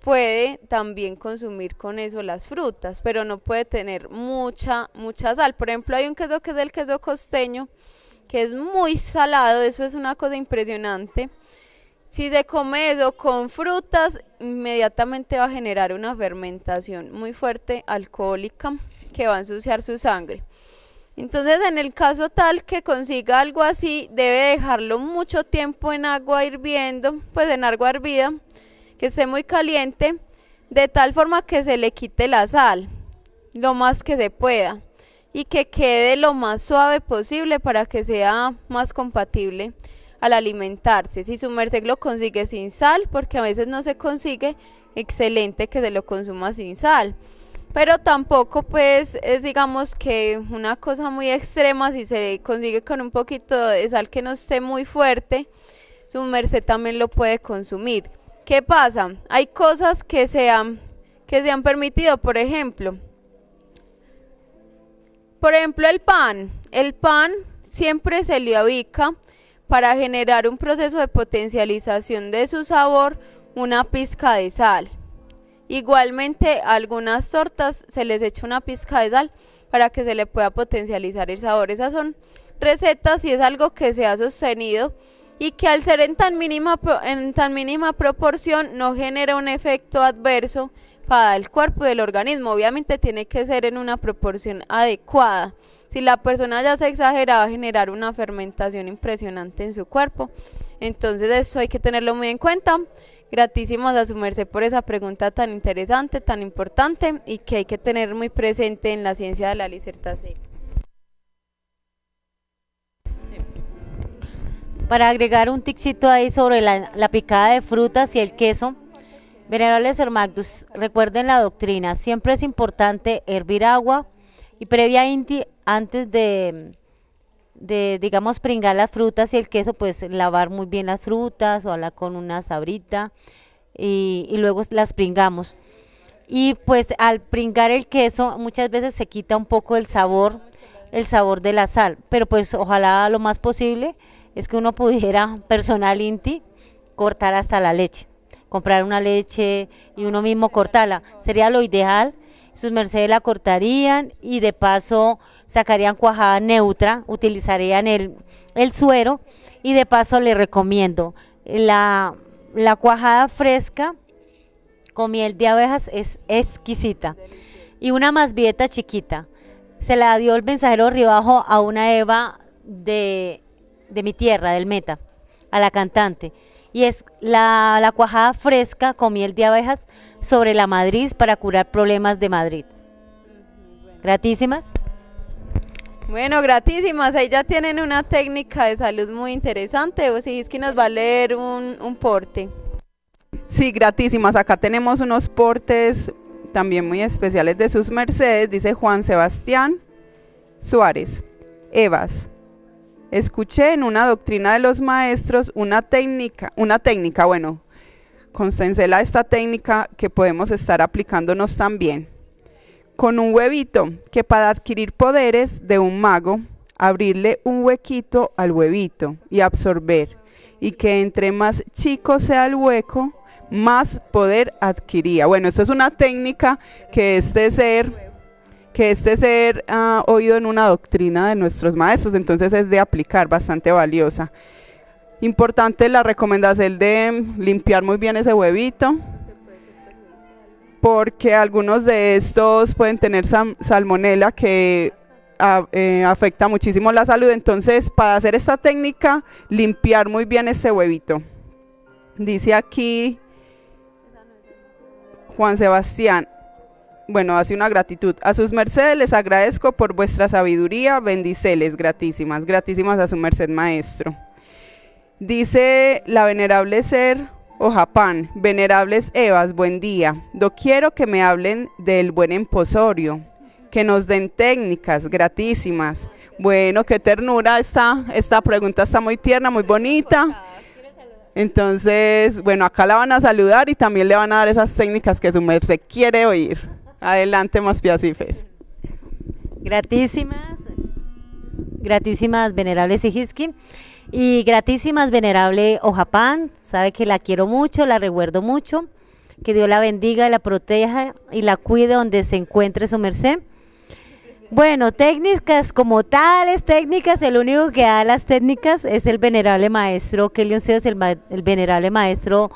puede también consumir con eso las frutas, pero no puede tener mucha sal. Por ejemplo, hay un queso que es el queso costeño, que es muy salado, eso es una cosa impresionante. Si se come eso con frutas, inmediatamente va a generar una fermentación muy fuerte, alcohólica, que va a ensuciar su sangre. Entonces, en el caso tal que consiga algo así, debe dejarlo mucho tiempo en agua hirviendo, pues en agua hervida, que esté muy caliente, de tal forma que se le quite la sal, lo más que se pueda, y que quede lo más suave posible para que sea más compatible al alimentarse. Si su merced lo consigue sin sal, porque a veces no se consigue, excelente que se lo consuma sin sal. Pero tampoco pues es, digamos, que una cosa muy extrema. Si se consigue con un poquito de sal que no esté muy fuerte, su merced también lo puede consumir. ¿Qué pasa? Hay cosas que se han permitido, por ejemplo el pan. El pan siempre se le ubica para generar un proceso de potencialización de su sabor, una pizca de sal. Igualmente, a algunas tortas se les echa una pizca de sal para que se le pueda potencializar el sabor. Esas son recetas y es algo que se ha sostenido y que, al ser en tan mínima proporción, no genera un efecto adverso para el cuerpo y el organismo. Obviamente tiene que ser en una proporción adecuada. Si la persona ya se exagera, va a generar una fermentación impresionante en su cuerpo. Entonces eso hay que tenerlo muy en cuenta. Gratísimos a su merced por esa pregunta tan interesante, tan importante, y que hay que tener muy presente en la ciencia de la licertacela. Para agregar un ticito ahí sobre la picada de frutas y el queso, venerables hermanos, recuerden la doctrina. Siempre es importante hervir agua y previa antes de pringar las frutas y el queso, pues lavar muy bien las frutas o hablar con una sabrita y luego las pringamos. Y pues al pringar el queso muchas veces se quita un poco el sabor de la sal, pero pues ojalá lo más posible es que uno pudiera personal inti cortar hasta la leche, comprar una leche y uno mismo cortarla, sería lo ideal. Sus mercedes la cortarían y de paso sacarían cuajada neutra, utilizarían el suero, y de paso le recomiendo la cuajada fresca con miel de abejas, es exquisita, y una masvieta chiquita. Se la dio el mensajero Ribajo a una Eva de mi tierra, del Meta, a la cantante. Y es la cuajada fresca con miel de abejas sobre la Madrid para curar problemas de Madrid. ¿Gratísimas? Bueno, gratísimas. Ahí ya tienen una técnica de salud muy interesante. O si es que nos va a leer un porte. Sí, gratísimas. Acá tenemos unos portes también muy especiales de sus mercedes. Dice Juan Sebastián Suárez Vargas. Escuché en una doctrina de los maestros una técnica, bueno, con cancela esta técnica que podemos estar aplicándonos también. Con un huevito, que para adquirir poderes de un mago, abrirle un huequito al huevito y absorber, y que entre más chico sea el hueco, más poder adquiría. Bueno, esto es una técnica que este ser ha oído en una doctrina de nuestros maestros, entonces es de aplicar, bastante valiosa. Importante la recomendación de limpiar muy bien ese huevito, porque algunos de estos pueden tener salmonela, que afecta muchísimo la salud. Entonces, para hacer esta técnica, limpiar muy bien ese huevito. Dice aquí Juan Sebastián, bueno, hace una gratitud. A sus mercedes les agradezco por vuestra sabiduría, bendiceles, gratísimas, gratísimas a su merced, maestro. Dice la venerable ser Ojapán, venerables Evas, buen día. Doquiero que me hablen del buen emposorio, que nos den técnicas, gratísimas. Bueno, qué ternura, esta pregunta está muy tierna, muy bonita. Entonces, bueno, acá la van a saludar y también le van a dar esas técnicas que su merced quiere oír. Adelante, Maspiasifes. Gratísimas, gratísimas, venerable Sihishki. Y gratísimas, venerable Ojapán, sabe que la quiero mucho, la recuerdo mucho, que Dios la bendiga, la proteja y la cuide donde se encuentre su merced. Bueno, técnicas como tales, técnicas, el único que da las técnicas es el venerable maestro Kelium Zeus, el venerable maestro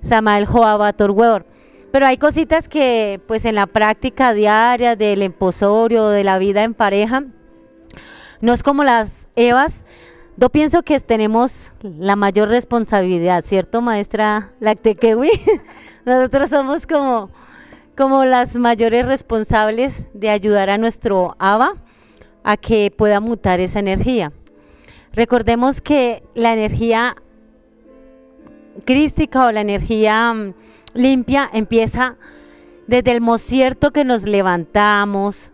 Samael Joab Bahtor Weor. Pero hay cositas que pues en la práctica diaria del emposorio, de la vida en pareja, no es como las Evas. Yo pienso que tenemos la mayor responsabilidad, ¿cierto, maestra Laktekewi? Nosotros somos como las mayores responsables de ayudar a nuestro Abba a que pueda mutar esa energía. Recordemos que la energía crística o la energía limpia empieza desde el momento que nos levantamos,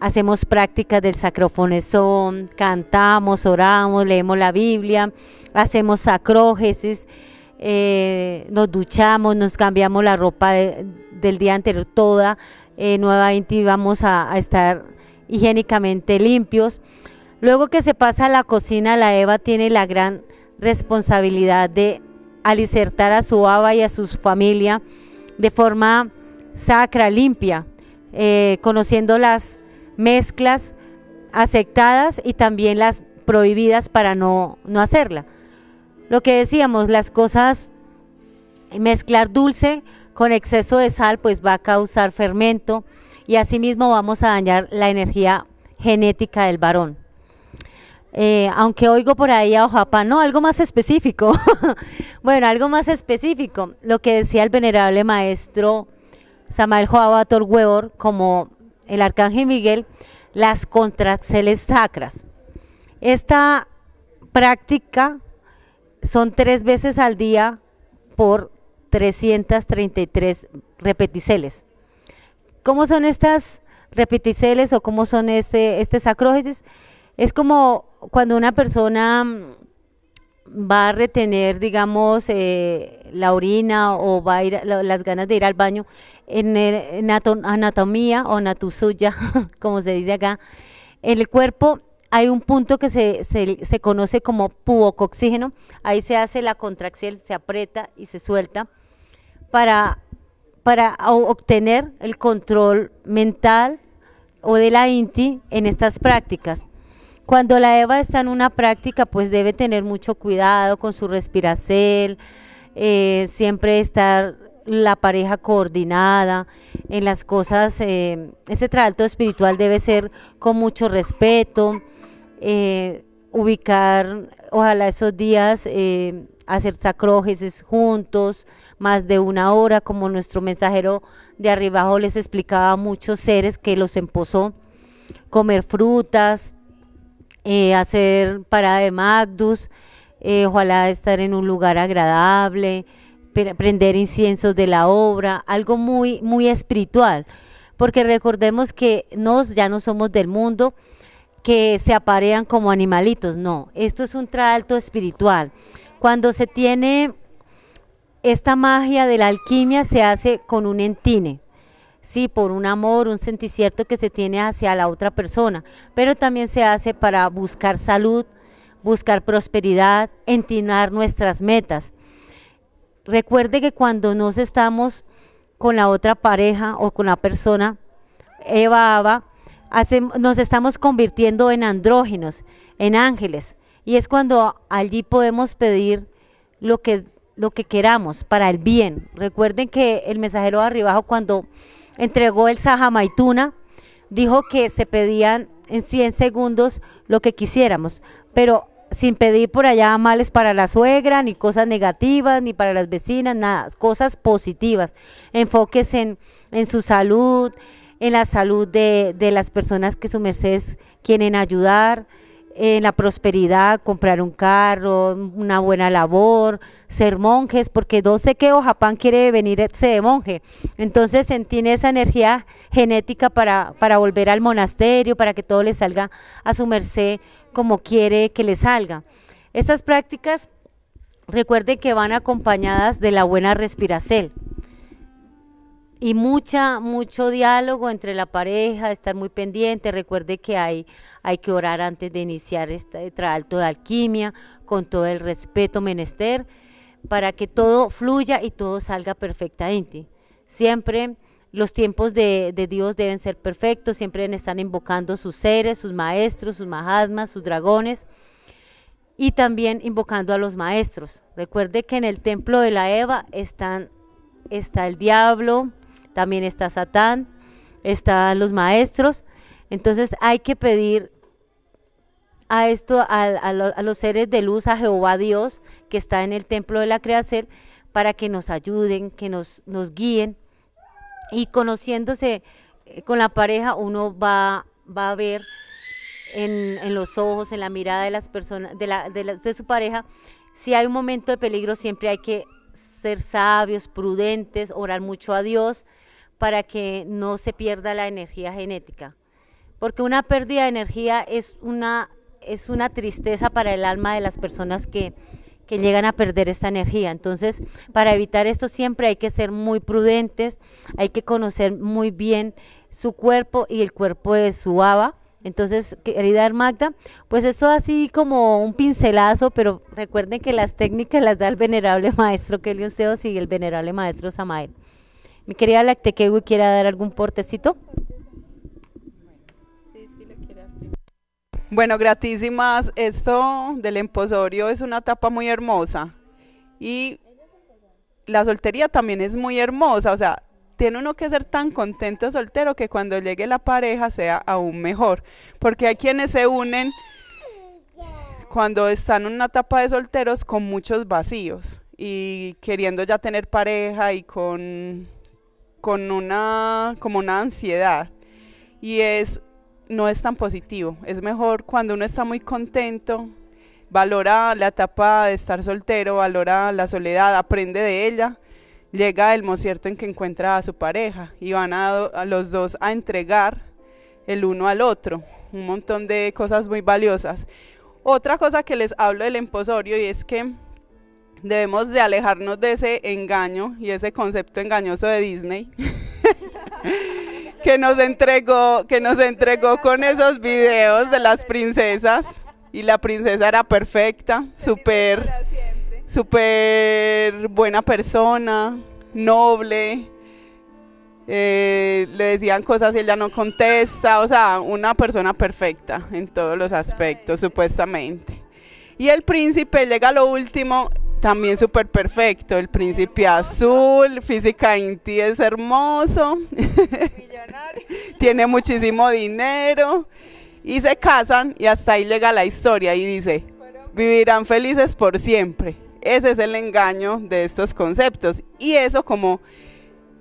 hacemos prácticas del sacrofonesón, cantamos, oramos, leemos la Biblia, hacemos sacrógesis, nos duchamos, nos cambiamos la ropa del día anterior toda, nuevamente vamos a estar higiénicamente limpios. Luego que se pasa a la cocina, la Eva tiene la gran responsabilidad de alicertar a su Abba y a su familia de forma sacra, limpia. Conociendo las mezclas aceptadas y también las prohibidas para no hacerla. Lo que decíamos, las cosas, mezclar dulce con exceso de sal pues va a causar fermento y asimismo vamos a dañar la energía genética del varón. Aunque oigo por ahí a Ojapán, no, algo más específico. Bueno, algo más específico, lo que decía el venerable maestro Samael Joab Bahtor Weor, como el arcángel Miguel, las contracciones sacras. Esta práctica son 3 veces al día por 333 repeticeles. ¿Cómo son estas repeticeles o cómo son este sacrógesis? Es como cuando una persona va a retener, digamos, la orina o va a ir, las ganas de ir al baño. En anatomía o natusuya, como se dice acá, en el cuerpo hay un punto que se conoce como pubocoxígeno. Ahí se hace la contracción, se aprieta y se suelta para obtener el control mental o de la inti en estas prácticas. Cuando la Eva está en una práctica, pues debe tener mucho cuidado con su respiracel, siempre estar la pareja coordinada en las cosas. Este trato espiritual debe ser con mucho respeto, ubicar, ojalá esos días, hacer sacrógesis juntos, más de 1 hora, como nuestro mensajero de arriba abajo les explicaba a muchos seres que los emposó, comer frutas, hacer parada de Magdus, ojalá estar en un lugar agradable, prender inciensos de la obra, algo muy, muy espiritual, porque recordemos que ya no somos del mundo, que se aparean como animalitos, no, esto es un trato espiritual. Cuando se tiene Esta magia de la alquimia se hace con un entine, sí, por un amor, un sentimiento que se tiene hacia la otra persona, pero también se hace para buscar salud, buscar prosperidad, entinar nuestras metas. Recuerde que cuando nos estamos con la otra pareja o con la persona, nos estamos convirtiendo en andrógenos, en ángeles, y es cuando allí podemos pedir lo que queramos para el bien. Recuerden que el mensajero de Arribajo, cuando entregó el Sahamaituna, dijo que se pedían en 100 segundos lo que quisiéramos, pero sin pedir por allá males para la suegra, ni cosas negativas, ni para las vecinas, nada, cosas positivas, enfoques en su salud, en la salud de las personas que su merced quieren ayudar, en la prosperidad, comprar un carro, una buena labor, ser monjes, porque yo sé que Ojapán quiere venirse de monje, entonces tiene esa energía genética para volver al monasterio, para que todo le salga a su merced como quiere que le salga. Estas prácticas, recuerden que van acompañadas de la buena respiracel, y mucho diálogo entre la pareja, estar muy pendiente. Recuerde que hay que orar antes de iniciar este trato de alquimia, con todo el respeto menester, para que todo fluya y todo salga perfectamente. Siempre los tiempos de Dios deben ser perfectos, siempre están invocando sus seres, sus maestros, sus mahatmas, sus dragones, y también invocando a los maestros. Recuerde que en el templo de la Eva está el diablo, también está Satán, están los maestros. Entonces hay que pedir a los seres de luz, a Jehová Dios, que está en el templo de la creación, para que nos ayuden, que nos guíen. Y conociéndose con la pareja, uno va a ver en los ojos, en la mirada de las personas, de su pareja, si hay un momento de peligro. Siempre hay que ser sabios, prudentes, orar mucho a Dios, para que no se pierda la energía genética, porque una pérdida de energía es una tristeza para el alma de las personas que llegan a perder esta energía. Entonces, para evitar esto siempre hay que ser muy prudentes, hay que conocer muy bien su cuerpo y el cuerpo de su Abba. Entonces, querida Magda, pues esto así como un pincelazo, pero recuerden que las técnicas las da el venerable maestro Kelium Zeus y el venerable maestro Samael. Mi querida Laktekewi, ¿quiere dar algún portecito? Bueno, gratísimas. Esto del emposorio es una etapa muy hermosa, y la soltería también es muy hermosa. O sea, tiene uno que ser tan contento soltero que cuando llegue la pareja sea aún mejor, porque hay quienes se unen cuando están en una etapa de solteros con muchos vacíos y queriendo ya tener pareja, y con una ansiedad, y no es tan positivo. Es mejor cuando uno está muy contento, valora la etapa de estar soltero, valora la soledad, aprende de ella. Llega el momento en que encuentra a su pareja y van a los dos a entregar el uno al otro un montón de cosas muy valiosas. Otra cosa que les hablo del emposorio, y es que debemos de alejarnos de ese engaño y ese concepto engañoso de Disney que nos entregó con esos videos de las princesas, y la princesa era perfecta, súper buena persona, noble, le decían cosas y ella no contesta, o sea, una persona perfecta en todos los aspectos, supuestamente. Y el príncipe llega a lo último, también súper perfecto, el príncipe azul, físicamente es hermoso, millonario, tiene muchísimo dinero, y se casan, y hasta ahí llega la historia, y dice, vivirán felices por siempre. Ese es el engaño de estos conceptos, y eso, como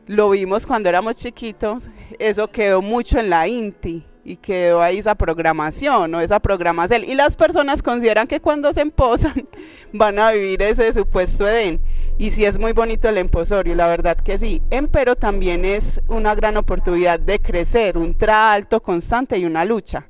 lo vimos cuando éramos chiquitos, eso quedó mucho en la INTI, y quedó ahí esa programación, o esa programación, y las personas consideran que cuando se emposan van a vivir ese supuesto Edén. Y sí, es muy bonito el emposorio, la verdad que sí, pero también es una gran oportunidad de crecer, un trato constante y una lucha.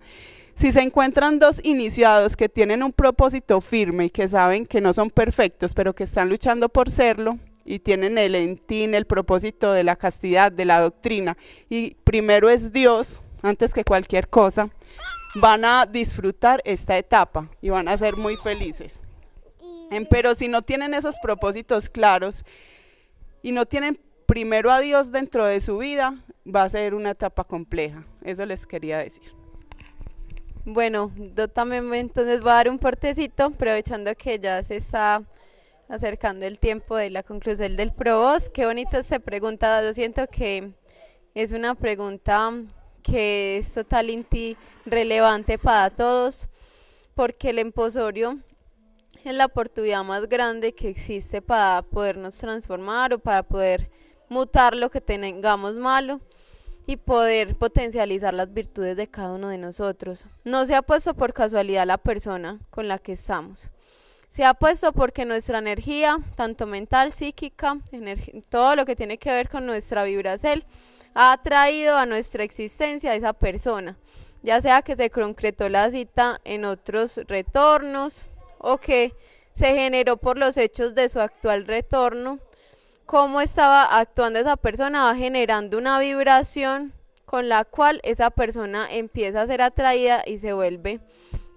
Si se encuentran dos iniciados que tienen un propósito firme y que saben que no son perfectos, pero que están luchando por serlo, y tienen el entín, el propósito de la castidad, de la doctrina, y primero es Dios, antes que cualquier cosa, van a disfrutar esta etapa y van a ser muy felices. Pero si no tienen esos propósitos claros y no tienen primero a Dios dentro de su vida, va a ser una etapa compleja, eso les quería decir. Bueno, yo también entonces voy a dar un portecito, aprovechando que ya se está acercando el tiempo de la conclusión del ProVoz. Qué bonita esta pregunta, yo siento que es una pregunta que es totalmente relevante para todos, porque el emposorio es la oportunidad más grande que existe para podernos transformar o para poder mutar lo que tengamos malo y poder potencializar las virtudes de cada uno de nosotros. No se ha puesto por casualidad la persona con la que estamos. Se ha puesto porque nuestra energía, tanto mental, psíquica, todo lo que tiene que ver con nuestra vibracel, ha atraído a nuestra existencia a esa persona, ya sea que se concretó la cita en otros retornos o que se generó por los hechos de su actual retorno. Cómo estaba actuando esa persona va generando una vibración con la cual esa persona empieza a ser atraída y se vuelve,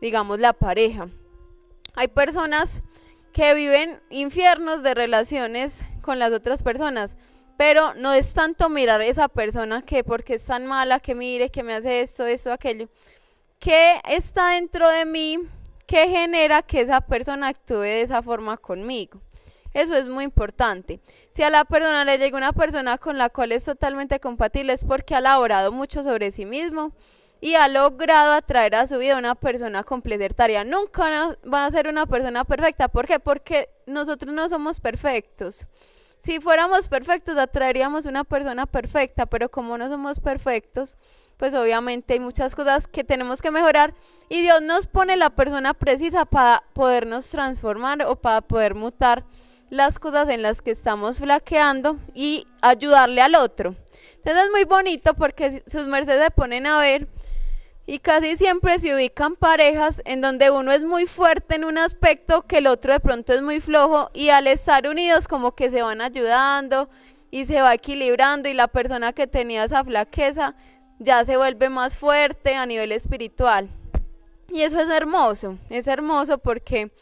digamos, la pareja. Hay personas que viven infiernos de relaciones con las otras personas, pero no es tanto mirar a esa persona que porque es tan mala, que mire, que me hace esto, esto, aquello, que está dentro de mí, que genera que esa persona actúe de esa forma conmigo. Eso es muy importante. Si a la persona le llega una persona con la cual es totalmente compatible, es porque ha laborado mucho sobre sí mismo y ha logrado atraer a su vida una persona complementaria. Nunca va a ser una persona perfecta. ¿Por qué? Porque nosotros no somos perfectos. Si fuéramos perfectos, atraeríamos una persona perfecta, pero como no somos perfectos, pues obviamente hay muchas cosas que tenemos que mejorar y Dios nos pone la persona precisa para podernos transformar o para poder mutar las cosas en las que estamos flaqueando y ayudarle al otro. Entonces es muy bonito porque sus mercedes se ponen a ver y casi siempre se ubican parejas en donde uno es muy fuerte en un aspecto que el otro de pronto es muy flojo, y al estar unidos como que se van ayudando y se va equilibrando, y la persona que tenía esa flaqueza ya se vuelve más fuerte a nivel espiritual. Y eso es hermoso porque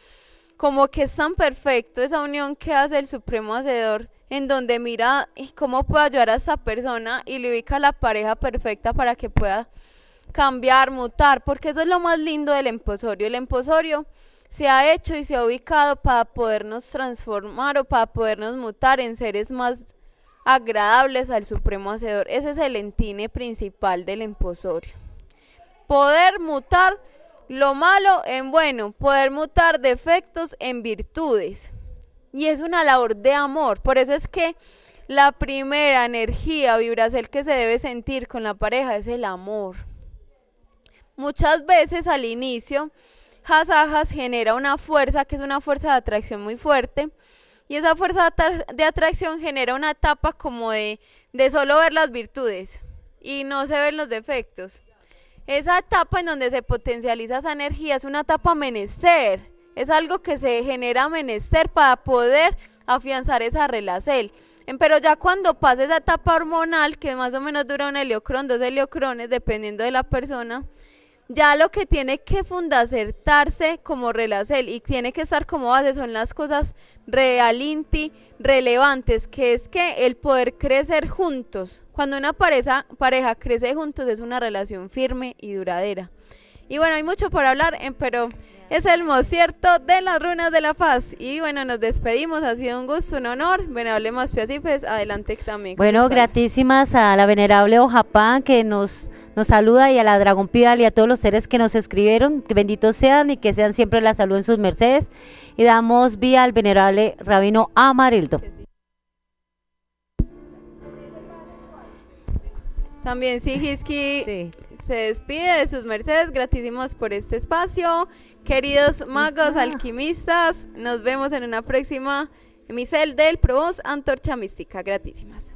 como que es tan perfecto esa unión que hace el Supremo Hacedor, en donde mira cómo puede ayudar a esa persona y le ubica la pareja perfecta para que pueda cambiar, mutar, porque eso es lo más lindo del emposorio. El emposorio se ha hecho y se ha ubicado para podernos transformar o para podernos mutar en seres más agradables al Supremo Hacedor. Ese es el entine principal del emposorio. Poder mutar lo malo en bueno, poder mutar defectos en virtudes, y es una labor de amor. Por eso es que la primera energía vibracel que se debe sentir con la pareja es el amor. Muchas veces al inicio Hasajas genera una fuerza que es una fuerza de atracción muy fuerte, y esa fuerza de atracción genera una etapa como de solo ver las virtudes y no se ven los defectos. Esa etapa en donde se potencializa esa energía es una etapa menester, es algo que se genera menester para poder afianzar esa relacel. Pero ya cuando pasa esa etapa hormonal, que más o menos dura un heliocrón, 2 heliocrones, dependiendo de la persona, ya lo que tiene que fundacertarse como relacel y tiene que estar como base son las cosas realmente relevantes, que es que el poder crecer juntos. Cuando una pareja crece juntos es una relación firme y duradera. Y bueno, hay mucho por hablar, pero es el concierto de las runas de la paz. Y bueno, nos despedimos, ha sido un gusto, un honor. Venerable Maspiasifes, adelante también. Bueno, gratísimas a la venerable Ojapán que nos saluda, y a la Dragón Pidal y a todos los seres que nos escribieron, que benditos sean y que sean siempre la salud en sus mercedes. Y damos vía al venerable Rabino Amarildo. También Sihishki se despide de sus mercedes, gratísimos por este espacio. Queridos magos, alquimistas, nos vemos en una próxima emisión del ProVoz Antorcha Mística. Gratísimas.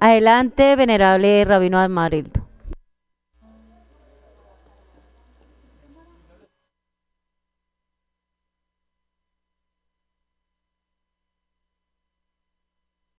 Adelante, venerable Rabino Amarildo.